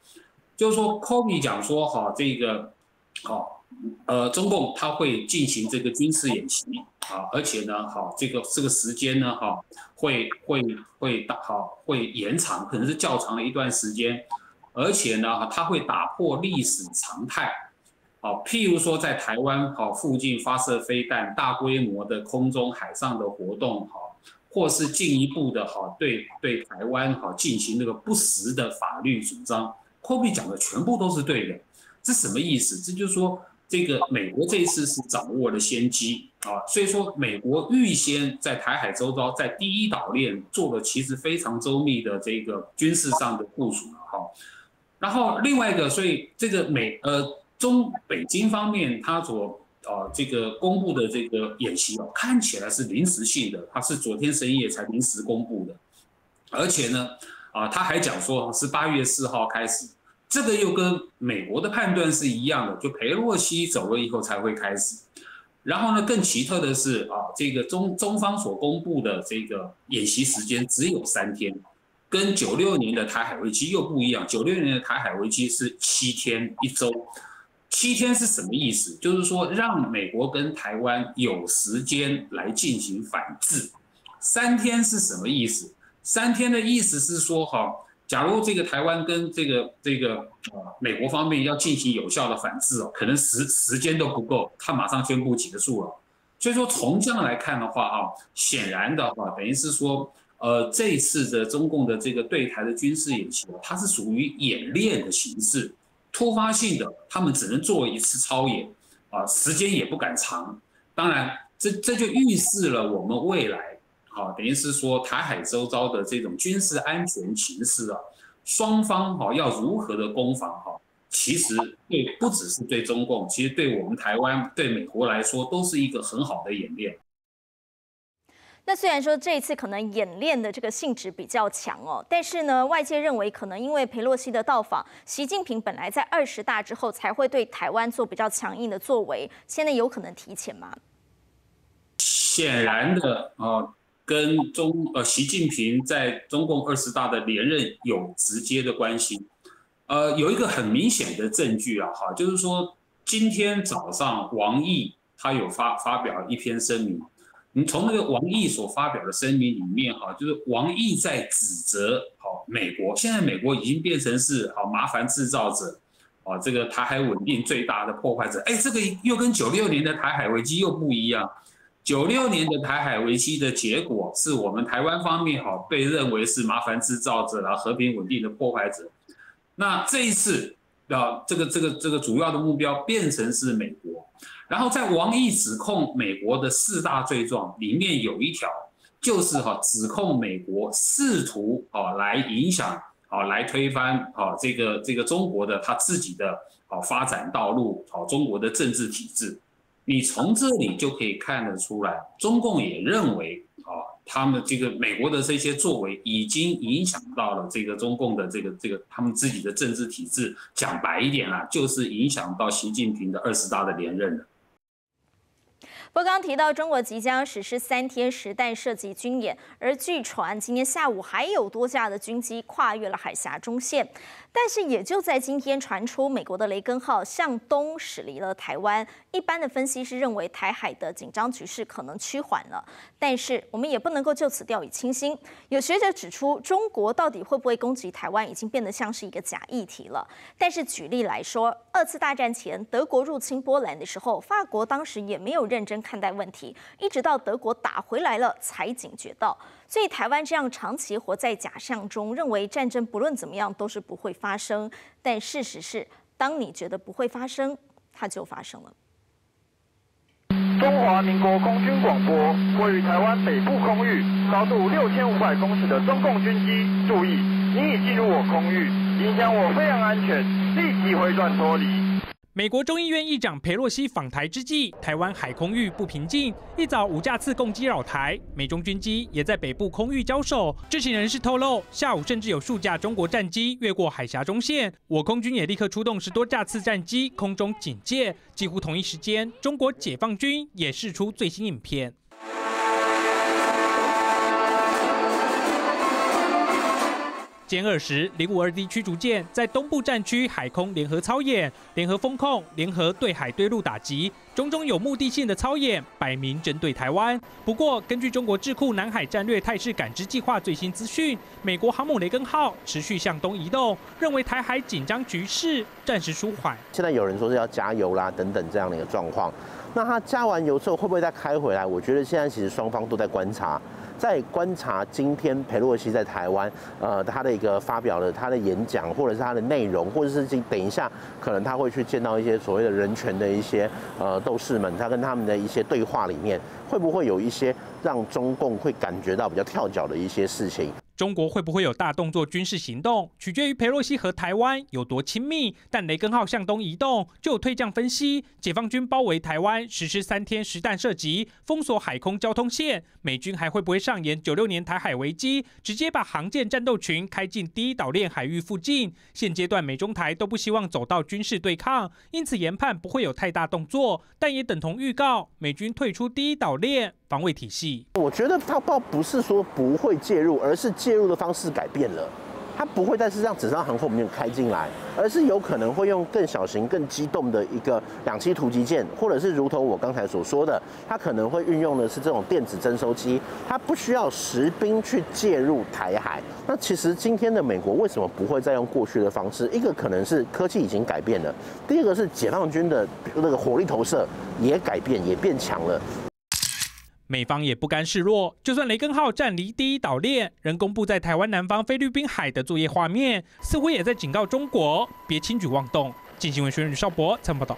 就是说 Kobe 讲说哈，这个，好，呃，中共他会进行这个军事演习啊，而且呢，哈，这个这个时间呢，哈，会会会打哈，会延长，可能是较长的一段时间，而且呢，他会打破历史常态。 好，譬如说在台湾好附近发射飞弹，大规模的空中、海上的活动，好，或是进一步的好对对台湾好进行那个不实的法律主张。Kobe 讲的全部都是对的，这什么意思？这就是说，这个美国这一次是掌握了先机啊，所以说美国预先在台海周遭，在第一岛链做了其实非常周密的这个军事上的部署哈。然后另外一个，所以这个美呃。 中北京方面，他所啊这个公布的这个演习哦，看起来是临时性的，他是昨天深夜才临时公布的，而且呢，啊他还讲说是八月四号开始，这个又跟美国的判断是一样的，就裴洛西走了以后才会开始。然后呢，更奇特的是啊，这个中中方所公布的这个演习时间只有三天，跟九六年的台海危机又不一样，九六年的台海危机是七天一周。 七天是什么意思？就是说，让美国跟台湾有时间来进行反制。三天是什么意思？三天的意思是说，哈，假如这个台湾跟这个这个呃美国方面要进行有效的反制哦，可能时时间都不够，他马上宣布结束了。所以说，从这样来看的话，哈，显然的话，等于是说，呃，这一次的中共的这个对台的军事演习，它是属于演练的形式，突发性的，他们只能做一次操演，啊、呃，时间也不敢长。当然，这这就预示了我们未来，啊，等于是说台海周遭的这种军事安全形势啊，双方哈、啊、要如何的攻防哈、啊，其实对不只是对中共，其实对我们台湾、对美国来说，都是一个很好的演练。 那虽然说这一次可能演练的这个性质比较强哦，但是呢，外界认为可能因为裴洛西的到访，习近平本来在二十大之后才会对台湾做比较强硬的作为，现在有可能提前吗？显然的啊、呃，跟中呃习近平在中共二十大的连任有直接的关系。呃，有一个很明显的证据啊，哈，就是说今天早上王毅他有发发表一篇声明。 你从那个王毅所发表的声明里面，哈，就是王毅在指责，好，美国现在美国已经变成是好麻烦制造者，啊，这个台海稳定最大的破坏者。哎，这个又跟九六年的台海危机又不一样。九六年的台海危机的结果是我们台湾方面，哈，被认为是麻烦制造者啊，和平稳定的破坏者。那这一次，啊，这个这个这个主要的目标变成是美国。 然后在王毅指控美国的四大罪状里面有一条，就是哈、啊、指控美国试图啊来影响啊来推翻啊这个这个中国的他自己的啊发展道路啊中国的政治体制，你从这里就可以看得出来，中共也认为啊他们这个美国的这些作为已经影响到了这个中共的这个这个他们自己的政治体制，讲白一点啦、啊，就是影响到习近平的二十大的连任了。 不过刚提到，中国即将实施三天实弹射击军演，而据传今天下午还有多架的军机跨越了海峡中线。但是也就在今天，传出美国的雷根号向东驶离了台湾。一般的分析是认为台海的紧张局势可能趋缓了，但是我们也不能够就此掉以轻心。有学者指出，中国到底会不会攻击台湾，已经变得像是一个假议题了。但是举例来说，二次大战前德国入侵波兰的时候，法国当时也没有认真 看待问题，一直到德国打回来了才警觉到。所以台湾这样长期活在假象中，认为战争不论怎么样都是不会发生。但事实是，当你觉得不会发生，它就发生了。中华民国空军广播，位于台湾北部空域，高度六千五百公尺的中共军机，注意，你已进入我空域，影响我飞行安全，立即回转脱离。 美国众议院议长裴洛西访台之际，台湾海空域不平静。一早五架次共机扰台，美中军机也在北部空域交手。知情人士透露，下午甚至有数架中国战机越过海峡中线，我空军也立刻出动十多架次战机空中警戒。几乎同一时间，中国解放军也释出最新影片。 歼二十零五二 D 驱逐舰在东部战区海空联合操演、联合封控、联合对海对陆打击，种种有目的性的操演，摆明针对台湾。不过，根据中国智库南海战略态势感知计划最新资讯，美国航母雷根号持续向东移动，认为台海紧张局势暂时舒缓。现在有人说是要加油啦，等等这样的一个状况。那它加完油之后会不会再开回来？我觉得现在其实双方都在观察。 在观察今天裴洛西在台湾，呃，他的一个发表的他的演讲，或者是他的内容，或者是等一下可能他会去见到一些所谓的人权的一些呃斗士们，他跟他们的一些对话里面，会不会有一些让中共会感觉到比较跳脚的一些事情？ 中国会不会有大动作军事行动，取决于裴洛西和台湾有多亲密。但雷根号向东移动，就有退将分析，解放军包围台湾，实施三天实弹射击，封锁海空交通线。美军还会不会上演九六年台海危机，直接把航舰战斗群开进第一岛链海域附近？现阶段美中台都不希望走到军事对抗，因此研判不会有太大动作，但也等同预告美军退出第一岛链防卫体系。我觉得他倒不是说不会介入，而是介入。 介入的方式改变了，它不会再是让纸上航空母舰开进来，而是有可能会用更小型、更机动的一个两栖突击舰，或者是如同我刚才所说的，它可能会运用的是这种电子征收机，它不需要实兵去介入台海。那其实今天的美国为什么不会再用过去的方式？一个可能是科技已经改变了，第二个是解放军的那个火力投射也改变，也变强了。美方也不甘示弱，就算雷根号暂离第一岛链，仍公布在台湾南方菲律宾海的作业画面，似乎也在警告中国别轻举妄动。镜新闻宣宇邵博参报道。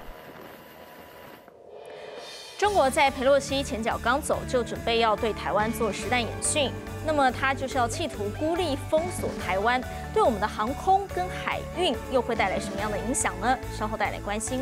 中国在裴洛西前脚刚走，就准备要对台湾做实弹演训，那么它就是要企图孤立封锁台湾，对我们的航空跟海运又会带来什么样的影响呢？稍后带来关心。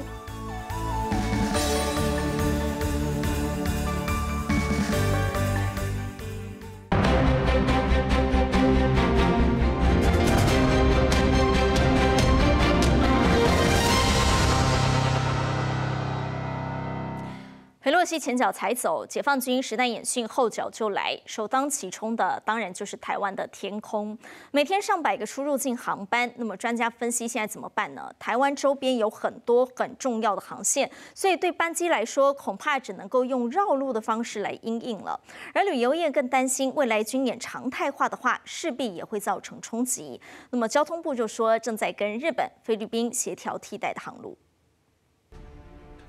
裴洛西前脚才走，解放军实弹演训后脚就来，首当其冲的当然就是台湾的天空。每天上百个出入境航班，那么专家分析现在怎么办呢？台湾周边有很多很重要的航线，所以对班机来说，恐怕只能够用绕路的方式来因应了。而旅游业更担心，未来军演常态化的话，势必也会造成冲击。那么交通部就说，正在跟日本、菲律宾协调替代的航路。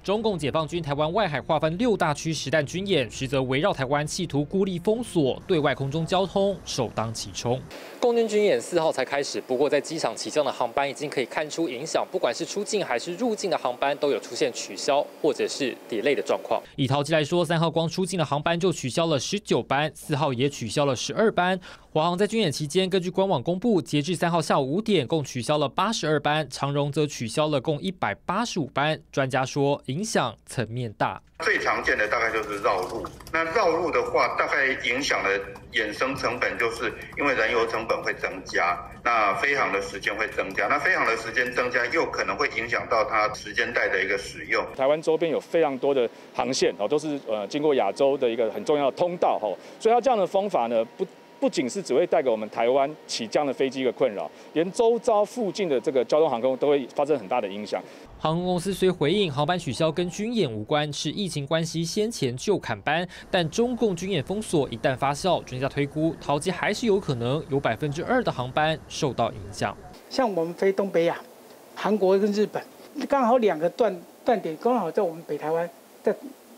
中共解放军台湾外海划分六大区实弹军演，实则围绕台湾企图孤立封锁，对外空中交通首当其冲。共军军演四号才开始，不过在机场起降的航班已经可以看出影响，不管是出境还是入境的航班都有出现取消或者是 delay 的状况。以桃机来说，三号光出境的航班就取消了十九班，四号也取消了十二班。 华航在军演期间，根据官网公布，截至三号下午五点，共取消了八十二班；长荣则取消了共一百八十五班。专家说，影响层面大。最常见的大概就是绕路。那绕路的话，大概影响的衍生成本，就是因为燃油成本会增加，那飞航的时间会增加，那飞航的时间增加，又可能会影响到它时间带的一个使用。台湾周边有非常多的航线哦，都是呃经过亚洲的一个很重要的通道哦，所以它这样的方法呢，不。 不仅是只会带给我们台湾起降的飞机的困扰，连周遭附近的这个交通航空都会发生很大的影响。航空公司虽回应航班取消跟军演无关，是疫情关系先前就砍班，但中共军演封锁一旦发酵，专家推估桃机还是有可能有百分之二的航班受到影响。像我们飞东北亚、韩国跟日本，刚好两个断断点刚好在我们北台湾，在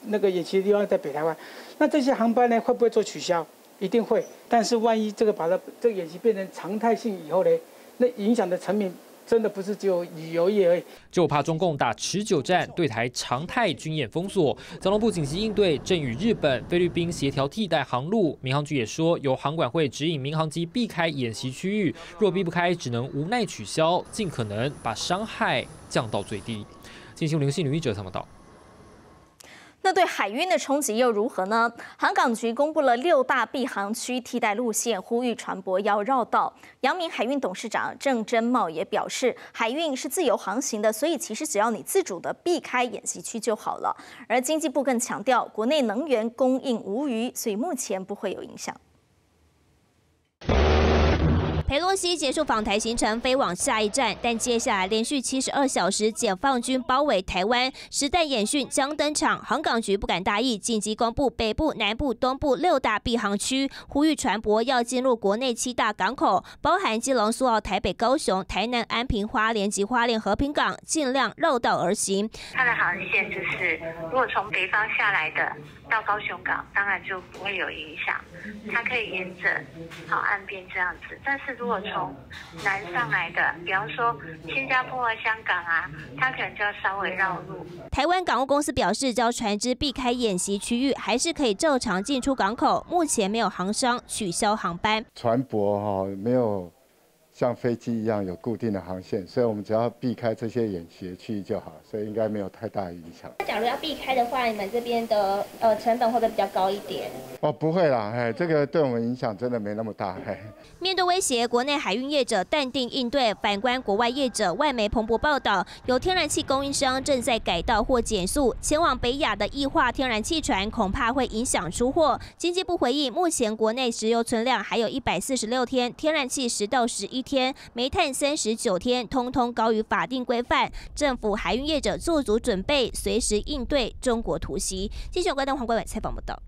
那个演习的地方在北台湾，那这些航班呢会不会做取消？ 一定会，但是万一这个把它这个演习变成常态性以后呢，那影响的层面真的不是只有旅游业而已。就怕中共打持久战，对台常态军演封锁。交通部紧急应对，正与日本、菲律宾协调替代航路。民航局也说，由航管会指引民航机避开演习区域，若避不开，只能无奈取消，尽可能把伤害降到最低。进行零性女记者参考。 那对海运的冲击又如何呢？航港局公布了六大避航区替代路线，呼吁船舶要绕道。阳明海运董事长郑珍茂也表示，海运是自由航行的，所以其实只要你自主的避开演习区就好了。而经济部更强调，国内能源供应无虞，所以目前不会有影响。 裴洛西结束访台行程，飞往下一站，但接下来连续七十二小时解放军包围台湾，实弹演训将登场。航港局不敢大意，紧急公布北部、南部、东部六大避航区，呼吁船舶要进入国内七大港口，包含基隆、苏澳、台北、高雄、台南、安平、花莲及花莲和平港，尽量绕道而行。它的航线就是，如果从北方下来的到高雄港，当然就不会有影响，它可以沿着好岸边这样子，但是。 如果从南上来的，比方说新加坡啊、香港啊，它可能就要稍微绕路。台湾港务公司表示，只要船只避开演习区域，还是可以照常进出港口。目前没有航商取消航班。船舶哈没有像飞机一样有固定的航线，所以我们只要避开这些演习区域就好，所以应该没有太大影响。那假如要避开的话，你们这边的呃成本会不会比较高一点？哦，不会啦，哎，这个对我们影响真的没那么大，哎。 面对威胁，国内海运业者淡定应对。反观国外业者，外媒彭博报道，有天然气供应商正在改道或减速，前往北亚的液化天然气船恐怕会影响出货。经济部回应，目前国内石油存量还有一百四十六天，天然气十到十一天，煤炭三十九天，通通高于法定规范。政府海运业者做足准备，随时应对中国突袭。记者关灯黄冠伟采访报道。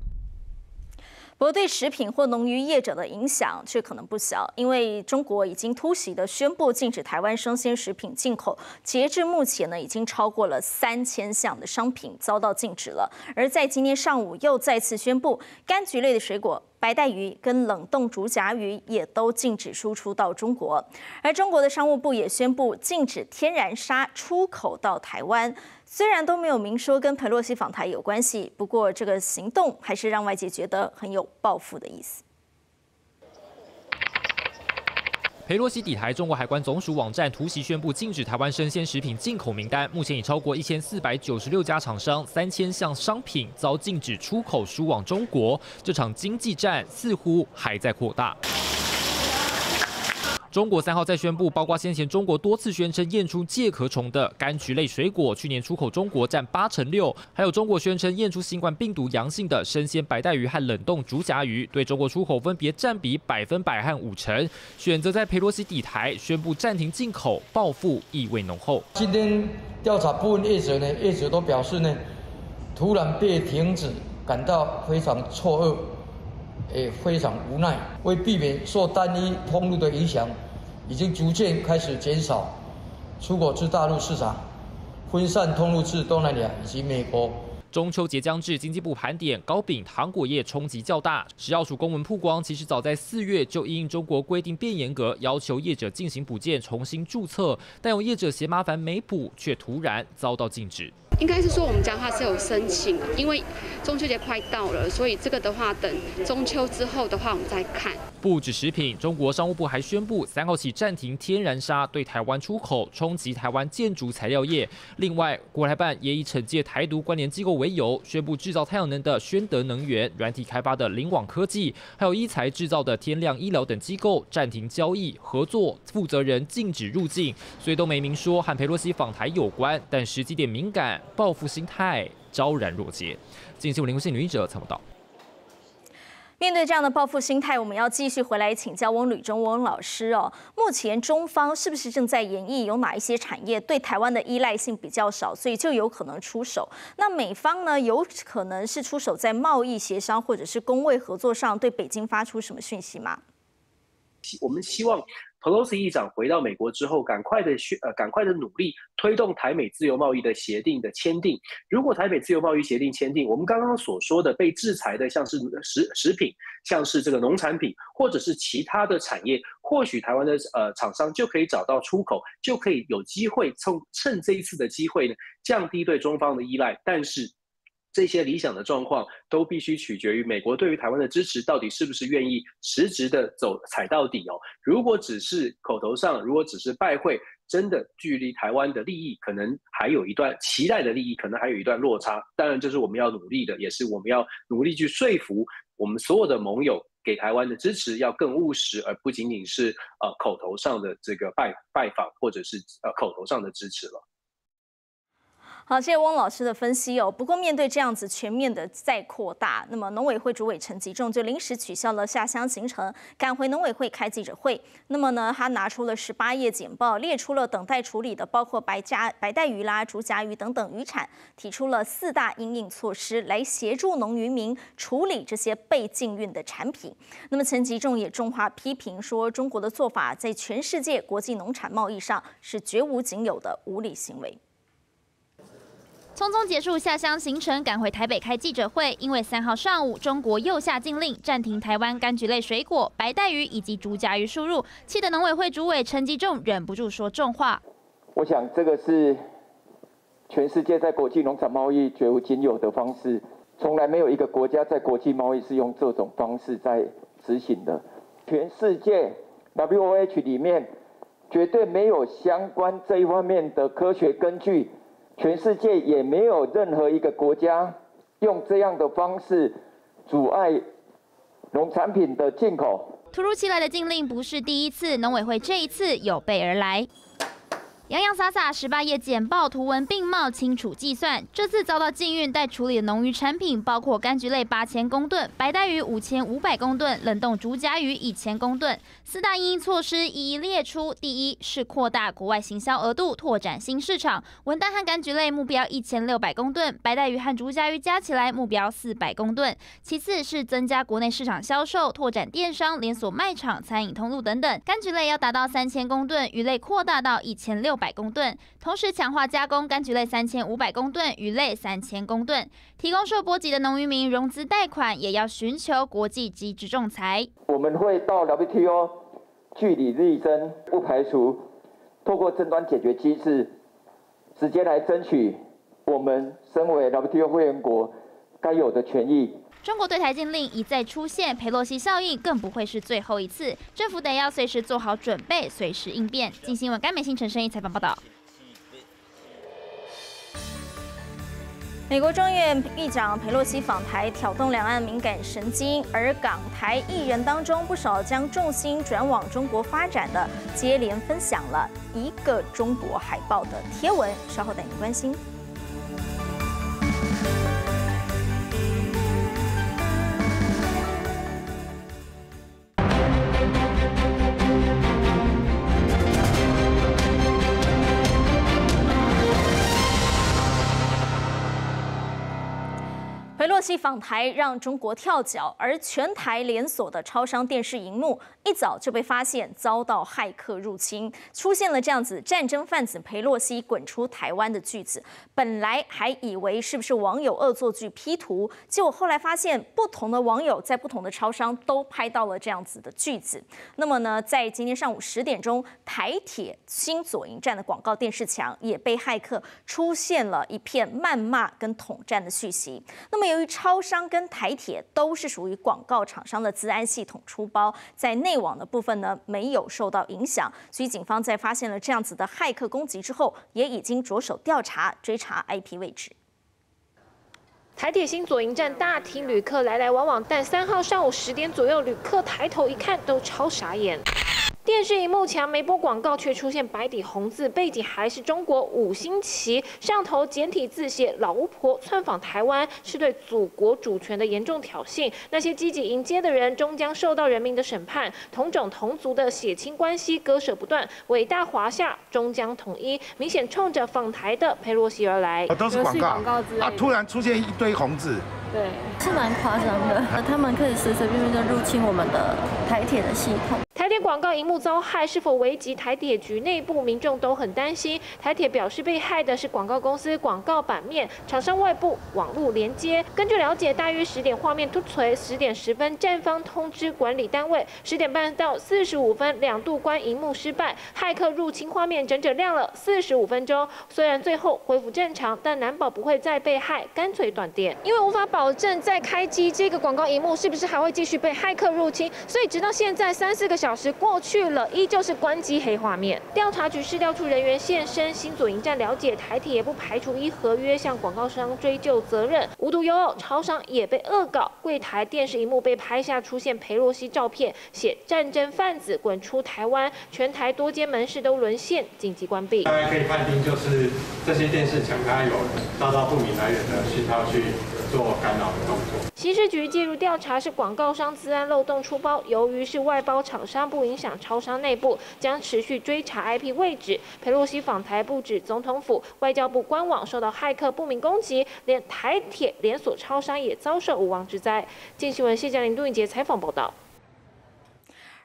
不过对食品或农渔业者的影响却可能不小，因为中国已经突袭的宣布禁止台湾生鲜食品进口，截至目前呢，已经超过了三千项的商品遭到禁止了。而在今天上午又再次宣布，柑橘类的水果、白带鱼跟冷冻竹荚鱼也都禁止输出到中国。而中国的商务部也宣布禁止天然砂出口到台湾。 虽然都没有明说跟裴洛西访台有关系，不过这个行动还是让外界觉得很有报复的意思。裴洛西抵台，中国海关总署网站突袭宣布禁止台湾生鲜食品进口名单，目前已超过一千四百九十六家厂商，三千项商品遭禁止出口输往中国。这场经济战似乎还在扩大。 中国三号再宣布，包括先前中国多次宣称验出介壳虫的柑橘类水果，去年出口中国占八成六；还有中国宣称验出新冠病毒阳性的生鲜白带鱼和冷冻竹荚鱼，对中国出口分别占比百分百和五成。选择在裴洛西抵台宣布暂停进口，报复意味浓厚。今天调查部分业者呢，业者都表示呢，突然被停止，感到非常错愕，也非常无奈。为避免受单一通路的影响， 已经逐渐开始减少出口至大陆市场，分散通路至东南亚以及美国。中秋节将至，经济部盘点糕饼、糖果业冲击较大。食药署公文曝光，其实早在四月就因应中国规定变严格，要求业者进行补件、重新注册，但有业者嫌麻烦没补，却突然遭到禁止。 应该是说我们彰化是有申请，因为中秋节快到了，所以这个的话等中秋之后的话，我们再看。不止食品，中国商务部还宣布三号起暂停天然砂对台湾出口，冲击台湾建筑材料业。另外，国台办也以惩戒台独关联机构为由，宣布制造太阳能的宣德能源、软体开发的凌网科技，还有医材制造的天亮医疗等机构暂停交易合作，负责人禁止入境。虽都没明说和裴洛西访台有关，但时机点敏感。 报复心态昭然若揭。近期，我林国信女记者采访到。面对这样的报复心态，我们要继续回来请教翁吕中翁老师哦。目前中方是不是正在研议有哪一些产业对台湾的依赖性比较少，所以就有可能出手？那美方呢，有可能是出手在贸易协商或者是工位合作上，对北京发出什么讯息吗？我们希望 Pelosi 议长回到美国之后，赶快的去呃，赶快的努力推动台美自由贸易的协定的签订。如果台美自由贸易协定签订，我们刚刚所说的被制裁的，像是食食品、像是这个农产品，或者是其他的产业，或许台湾的呃厂商就可以找到出口，就可以有机会趁趁这一次的机会呢，降低对中方的依赖。但是 这些理想的状况都必须取决于美国对于台湾的支持到底是不是愿意实质的走踩到底哦。如果只是口头上，如果只是拜会，真的距离台湾的利益可能还有一段期待的利益，可能还有一段落差。当然，这是我们要努力的，也是我们要努力去说服我们所有的盟友给台湾的支持要更务实，而不仅仅是呃口头上的这个拜拜访或者是呃口头上的支持了。 好，谢谢翁老师的分析哦。不过，面对这样子全面的再扩大，那么农委会主委陈吉仲就临时取消了下乡行程，赶回农委会开记者会。那么呢，他拿出了十八页简报，列出了等待处理的包括白夹、白带鱼啦、竹荚鱼等等渔产，提出了四大因应措施来协助农渔民处理这些被禁运的产品。那么，陈吉仲也重话批评说，中国的做法在全世界国际农产贸易上是绝无仅有的无理行为。 匆匆结束下乡行程，赶回台北开记者会，因为三号上午中国又下禁令，暂停台湾柑橘类水果、白带鱼以及竹荚鱼输入，气得农委会主委陈吉仲忍不住说重话。我想这个是全世界在国际农产贸易绝无仅有的方式，从来没有一个国家在国际贸易是用这种方式在执行的。全世界 W T O 里面绝对没有相关这一方面的科学根据。 全世界也没有任何一个国家用这样的方式阻碍农产品的进口。突如其来的禁令不是第一次，农委会这一次有备而来。洋洋洒洒十八页简报图文并茂，清楚计算。这次遭到禁运待处理的农渔产品，包括柑橘类八千公吨、白带鱼五千五百公吨、冷冻竹荚鱼一千公吨。四大因应措施一一列出。第一是扩大国外行销额度，拓展新市场。文旦和柑橘类目标一千六百公吨，白带鱼和竹荚鱼加起来目标四百公吨。其次是增加国内市场销售，拓展电商、连锁卖场、餐饮通路等等。柑橘类要达到三千公吨，鱼类扩大到一千六。 百公吨，同时强化加工柑橘类三千五百公吨，鱼类三千公吨，提供受波及的农渔民融资贷款，也要寻求国际机制仲裁。我们会到 W T O 据理力争，不排除透过争端解决机制，直接来争取我们身为 W T O 会员国该有的权益。 中国对台禁令一再出现，裴洛西效应更不会是最后一次。政府得要随时做好准备，随时应变。镜新闻甘美欣、陈胜义采访报道。美国众院议长裴洛西访台，挑动两岸敏感神经，而港台艺人当中不少将重心转往中国发展的，接连分享了一个中国海报的贴文。稍后带您关心。 裴洛西访台让中国跳脚，而全台连锁的超商电视荧幕一早就被发现遭到骇客入侵，出现了这样子“战争贩子裴洛西滚出台湾”的句子。本来还以为是不是网友恶作剧 P 图，结果后来发现不同的网友在不同的超商都拍到了这样子的句子。那么呢，在今天上午十点钟，台铁新左营站的广告电视墙也被骇客出现了一片谩骂跟统战的讯息。那么。 由于超商跟台铁都是属于广告厂商的资安系统出包，在内网的部分呢没有受到影响，所以警方在发现了这样子的骇客攻击之后，也已经着手调查追查 I P 位置。 台铁新左营站大厅旅客来来往往，但三号上午十点左右，旅客抬头一看都超傻眼。电视荧幕墙没播广告，却出现白底红字，背景还是中国五星旗，上头简体字写“老巫婆窜访台湾是对祖国主权的严重挑衅”。那些积极迎接的人，终将受到人民的审判。同种同族的血亲关系割舍不断，伟大华夏终将统一。明显冲着访台的裴洛西而来，都是广告，啊，突然出现一堆。 红字，对，是蛮夸张的。他们可以随随便便就入侵我们的台铁的系统。台铁广告荧幕遭害，是否危及台铁局内部民众都很担心。台铁表示，被害的是广告公司广告版面、厂商外部网络连接。根据了解，大约十点画面突锤，十点十分站方通知管理单位，十点半到四十五分两度关荧幕失败，骇客入侵画面整整亮了四十五分钟。虽然最后恢复正常，但难保不会再被害，干脆断电。 因为无法保证在开机这个广告荧幕是不是还会继续被骇客入侵，所以直到现在三四个小时过去了，依旧是关机黑画面。调查局市调处人员现身新左营站了解，台铁也不排除依合约向广告商追究责任。无独有偶，超商也被恶搞，柜台电视荧幕被拍下出现裴洛西照片，写“战争贩子滚出台湾”，全台多间门市都沦陷，紧急关闭。大家可以判定，就是这些电视墙它有大到不明来源的讯号去。 做干扰的动作。刑事局介入调查是广告商资安漏洞出包，由于是外包厂商，不影响超商内部，将持续追查 I P 位置。裴洛西访台不止总统府、外交部官网受到骇客不明攻击，连台铁连锁超商也遭受无妄之灾。镜新闻谢嘉玲、杜颖杰采访报道。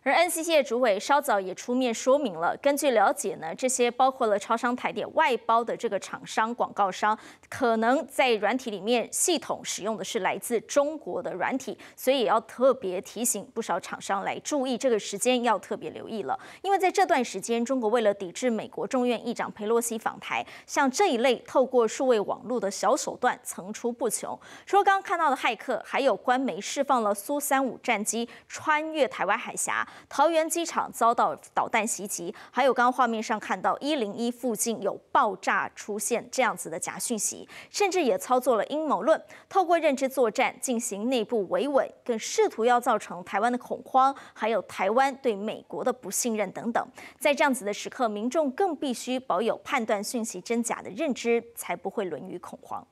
而 N C C 的主委稍早也出面说明了，根据了解呢，这些包括了超商、台铁外包的这个厂商、广告商，可能在软体里面系统使用的是来自中国的软体，所以也要特别提醒不少厂商来注意这个时间，要特别留意了。因为在这段时间，中国为了抵制美国众院议长裴洛西访台，像这一类透过数位网络的小手段层出不穷。除了刚刚看到的骇客，还有官媒释放了苏三五战机穿越台湾海峡。桃园机场遭到导弹袭击，还有刚刚画面上看到一零一附近有爆炸出现这样子的假讯息，甚至也操作了阴谋论，透过认知作战进行内部维稳，更试图要造成台湾的恐慌，还有台湾对美国的不信任等等。在这样子的时刻，民众更必须保有判断讯息真假的认知，才不会沦于恐慌。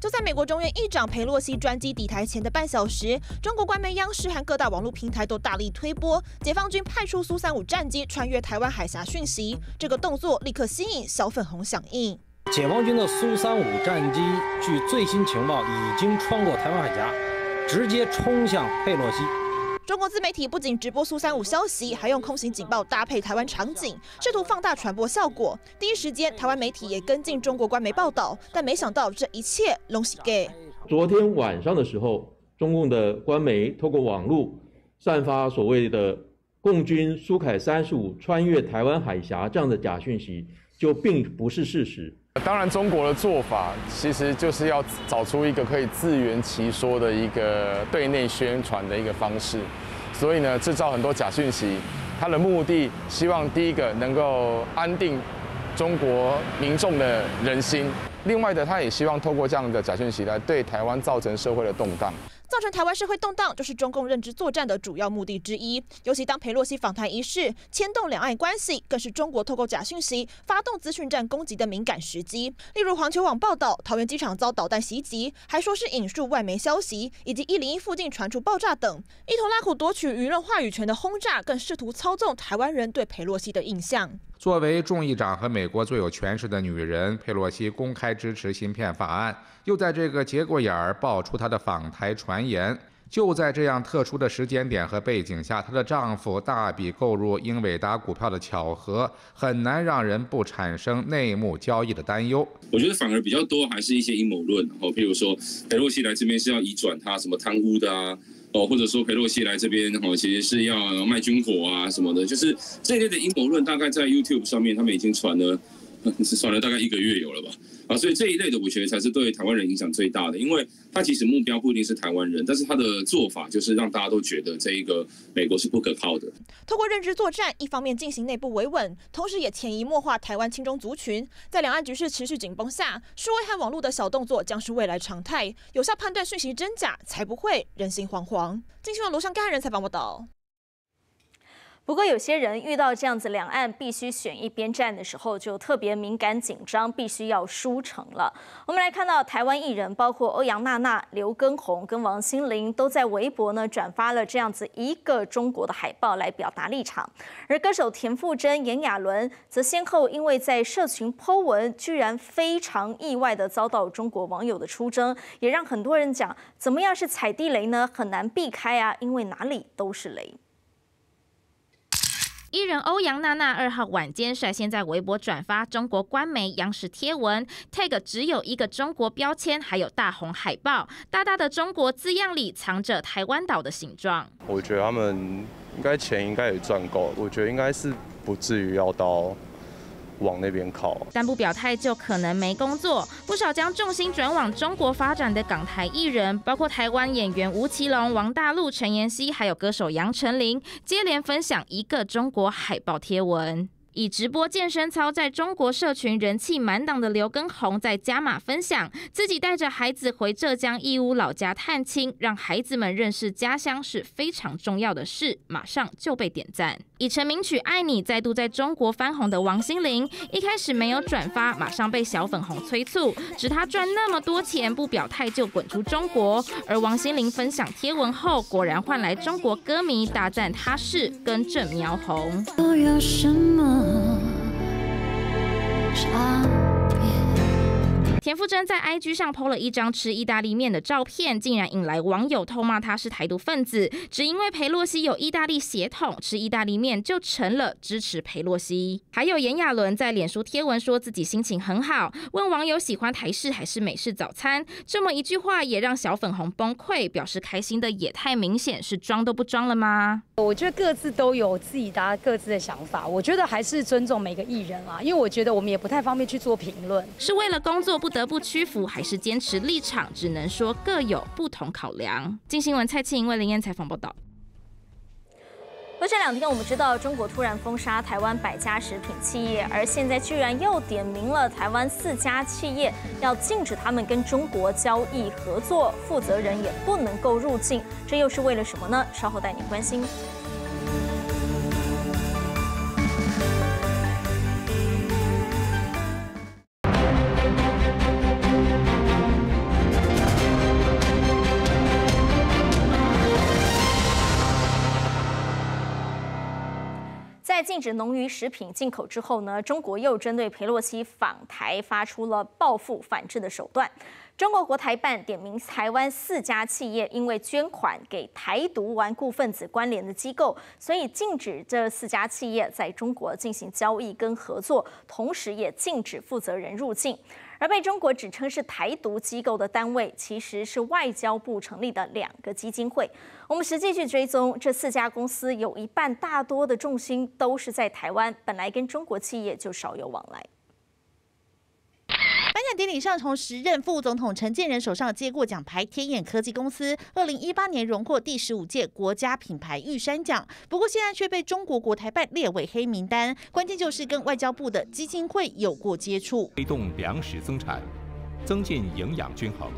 就在美国众院议长裴洛西专机抵台前的半小时，中国官媒央视和各大网络平台都大力推播解放军派出苏三五战机穿越台湾海峡讯息，这个动作立刻吸引小粉红响应。解放军的苏三五战机，据最新情报已经穿过台湾海峡，直接冲向佩洛西。 中国自媒体不仅直播苏三五消息，还用空袭警报搭配台湾场景，试图放大传播效果。第一时间，台湾媒体也跟进中国官媒报道，但没想到这一切拢是假。昨天晚上的时候，中共的官媒透过网络散发所谓的共军苏凯三十五穿越台湾海峡这样的假讯息，就并不是事实。 当然，中国的做法其实就是要找出一个可以自圆其说的一个对内宣传的一个方式，所以呢，制造很多假讯息。它的目的，希望第一个能够安定中国民众的人心，另外的，他也希望透过这样的假讯息来对台湾造成社会的动荡。 造成台湾社会动荡，就是中共认知作战的主要目的之一。尤其当裴洛西访台一事牵动两岸关系，更是中国透过假讯息发动资讯战攻击的敏感时机。例如，环球网报道桃园机场遭导弹袭击，还说是引述外媒消息以及一零一附近传出爆炸等，一头拉苦夺取舆论话语权的轰炸，更试图操纵台湾人对裴洛西的印象。 作为众议长和美国最有权势的女人，佩洛西公开支持芯片法案，又在这个节骨眼儿爆出她的访台传言。就在这样特殊的时间点和背景下，她的丈夫大笔购入英伟达股票的巧合，很难让人不产生内幕交易的担忧。我觉得反而比较多还是一些阴谋论，哦，譬如说佩洛西来这边是要移转她什么贪污的啊。 哦，或者说裴洛西来这边，哦，其实是要卖军火啊什么的，就是这类的阴谋论，大概在 YouTube 上面，他们已经传了，传了大概一个月有了吧，啊，所以这一类的，我觉得才是对台湾人影响最大的，因为他其实目标不一定是台湾人，但是他的做法就是让大家都觉得这一个美国是不可靠的。透过认知作战，一方面进行内部维稳，同时也潜移默化台湾亲中族群。在两岸局势持续紧绷下，数位和网络的小动作将是未来常态，有效判断讯息真假，才不会人心惶惶。 金星网罗上干人采访报道。不过，有些人遇到这样子两岸必须选一边站的时候，就特别敏感紧张，必须要输诚了。我们来看到台湾艺人，包括欧阳娜娜、刘畊宏跟王心凌，都在微博呢转发了这样子一个中国的海报来表达立场。而歌手田馥甄、炎亚纶则先后因为在社群 po 文，居然非常意外的遭到中国网友的出征，也让很多人讲，怎么样是踩地雷呢？很难避开啊，因为哪里都是雷。 艺人欧阳娜娜二号晚间率先在微博转发中国官媒央视贴文 ，tag 只有一个中国标签，还有大红海报，大大的中国字样里藏着台湾岛的形状。我觉得他们应该钱应该也赚够，我觉得应该是不至于要到。 往那边靠，但不表态就可能没工作。不少将重心转往中国发展的港台艺人，包括台湾演员吴奇隆、王大陆、陈妍希，还有歌手杨丞琳，接连分享一个中国海报贴文。 以直播健身操在中国社群人气满档的刘畊宏，在加码分享自己带着孩子回浙江义乌老家探亲，让孩子们认识家乡是非常重要的事，马上就被点赞。以成名曲《爱你》再度在中国翻红的王心凌，一开始没有转发，马上被小粉红催促，指她赚那么多钱不表态就滚出中国。而王心凌分享贴文后，果然换来中国歌迷大赞她是跟着苗红。都有什么 田馥甄在 I G 上 po 了一张吃意大利面的照片，竟然引来网友痛骂她是台独分子，只因为裴洛西有意大利血统，吃意大利面就成了支持裴洛西。还有炎亚纶在脸书贴文说自己心情很好，问网友喜欢台式还是美式早餐，这么一句话也让小粉红崩溃，表示开心的也太明显，是装都不装了吗？我觉得各自都有自己大家各自的想法，我觉得还是尊重每个艺人啊，因为我觉得我们也不太方便去做评论，是为了工作不。得不屈服还是坚持立场，只能说各有不同考量。镜新闻蔡庆莹为林燕采访报道。 而这两天我们知道，中国突然封杀台湾百家食品企业，而现在居然又点名了台湾四家企业，要禁止他们跟中国交易合作，负责人也不能够入境。这又是为了什么呢？稍后带您关心。 在禁止农渔食品进口之后呢，中国又针对裴洛西访台发出了报复反制的手段。中国国台办点名台湾四家企业，因为捐款给台独顽固分子关联的机构，所以禁止这四家企业在中国进行交易跟合作，同时也禁止负责人入境。 而被中国指称是台独机构的单位，其实是外交部成立的两个基金会。我们实际去追踪，这四家公司有一半大多的重心都是在台湾，本来跟中国企业就少有往来。 颁奖典礼上，从时任副总统陈建仁手上接过奖牌。天眼科技公司二零一八年荣获第十五届国家品牌玉山奖，不过现在却被中国国台办列为黑名单。关键就是跟外交部的基金会有过接触，推动粮食增产，增进营养均衡。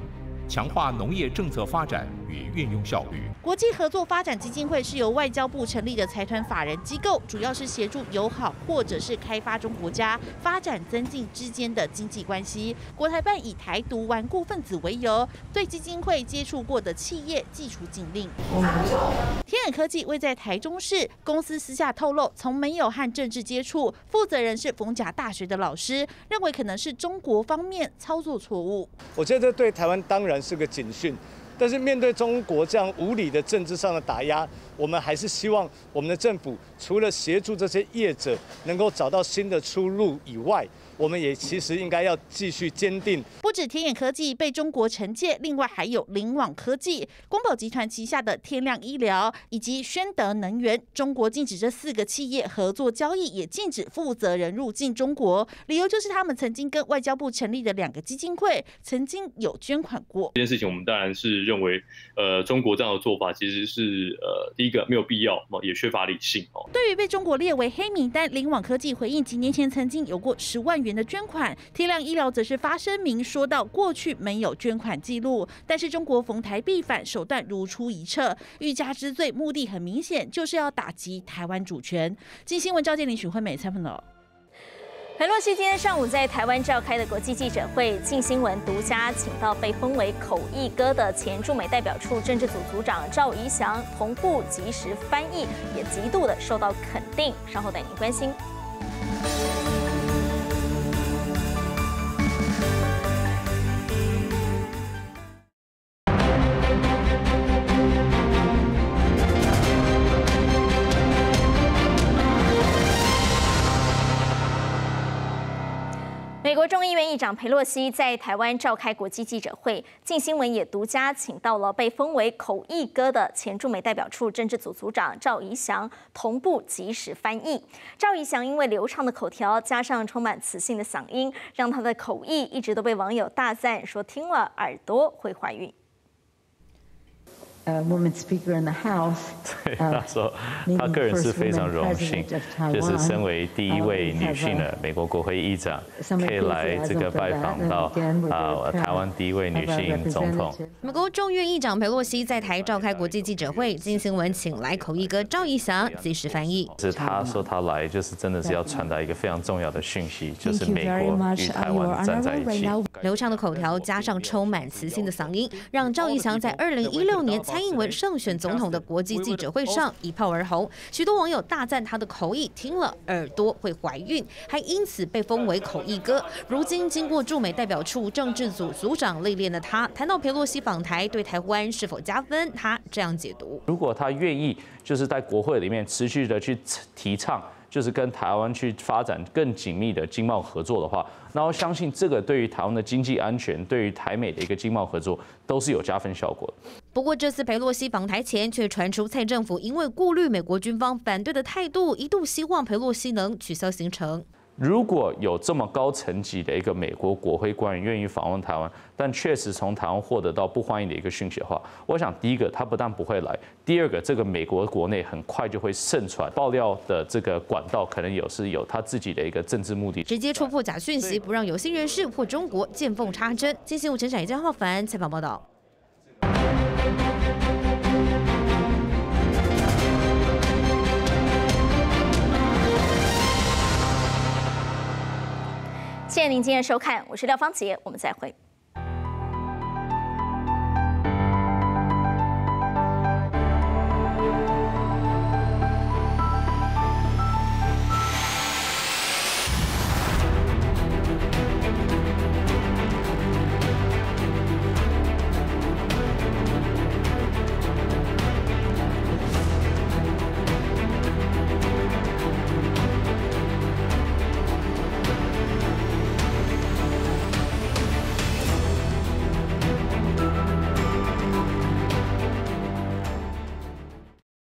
强化农业政策发展与运用效率。国际合作发展基金会是由外交部成立的财团法人机构，主要是协助友好或者是开发中国家发展增进之间的经济关系。国台办以台独顽固分子为由，对基金会接触过的企业寄出禁令。天眼科技位在台中市，公司私下透露，从没有和政治接触，负责人是逢甲大学的老师，认为可能是中国方面操作错误。我觉得对台湾当然 是个警讯，但是面对中国这样无理的政治上的打压，我们还是希望我们的政府除了协助这些业者能够找到新的出路以外，我们也其实应该要继续坚定。不止天眼科技被中国惩戒，另外还有凌网科技、光宝集团旗下的天亮医疗以及宣德能源。中国禁止这四个企业合作交易，也禁止负责人入境中国，理由就是他们曾经跟外交部成立的两个基金会曾经有捐款过。这件事情我们当然是认为，呃，中国这样的做法其实是呃第一个没有必要，也缺乏理性哦。对于被中国列为黑名单，凌网科技回应几年前曾经有过十万元 元的捐款，天亮医疗则是发声明说到过去没有捐款记录，但是中国逢台必反手段如出一辙，欲加之罪，目的很明显，就是要打击台湾主权。镜新闻赵建林、许惠美采访了。 裴洛西今天上午在台湾召开的国际记者会，镜新闻独家请到被封为口译哥的前驻美代表处政治组组长赵怡翔同步及时翻译，也极度的受到肯定。稍后带您关心。 美国众议院议长裴洛西在台湾召开国际记者会，镜新闻也独家请到了被封为口译哥的前驻美代表处政治组组长赵怡翔同步及时翻译。赵怡翔因为流畅的口条加上充满磁性的嗓音，让他的口译一直都被网友大赞，说听了耳朵会怀孕。 呃 ，Woman Speaker in the House。对，那时候他个人是非常荣幸，就是身为第一位女性的美国国会议长，可以来这个拜访到啊台湾第一位女性总统。美国众院议长裴洛西在台召开国际记者会，镜新闻请来口译哥赵怡翔及时翻译。是他说他来就是真的是要传达一个非常重要的讯息，就是美国与台湾站在一起。流畅的口条加上充满磁性的嗓音，让赵怡翔在二零一六年参 蔡英文胜选总统的国际记者会上一炮而红，许多网友大赞他的口译，听了耳朵会怀孕，还因此被封为口译哥。如今经过驻美代表处政治组组长历练的他，谈到裴洛西访台对台湾是否加分，他这样解读：如果他愿意，就是在国会里面持续的去提倡，就是跟台湾去发展更紧密的经贸合作的话，那我相信这个对于台湾的经济安全，对于台美的一个经贸合作，都是有加分效果的。 不过，这次裴洛西访台前，却传出蔡政府因为顾虑美国军方反对的态度，一度希望裴洛西能取消行程。如果有这么高层级的一个美国国会官员愿意访问台湾，但确实从台湾获得到不欢迎的一个讯息的话，我想第一个他不但不会来，第二个这个美国国内很快就会盛传爆料的这个管道可能有是有他自己的一个政治目的，直接戳破假讯息，不让有心人士或中国见缝插针。金星武、陈闪仪、张浩凡采访报道。谢谢您今天收看，我是廖芳杰，我们再会。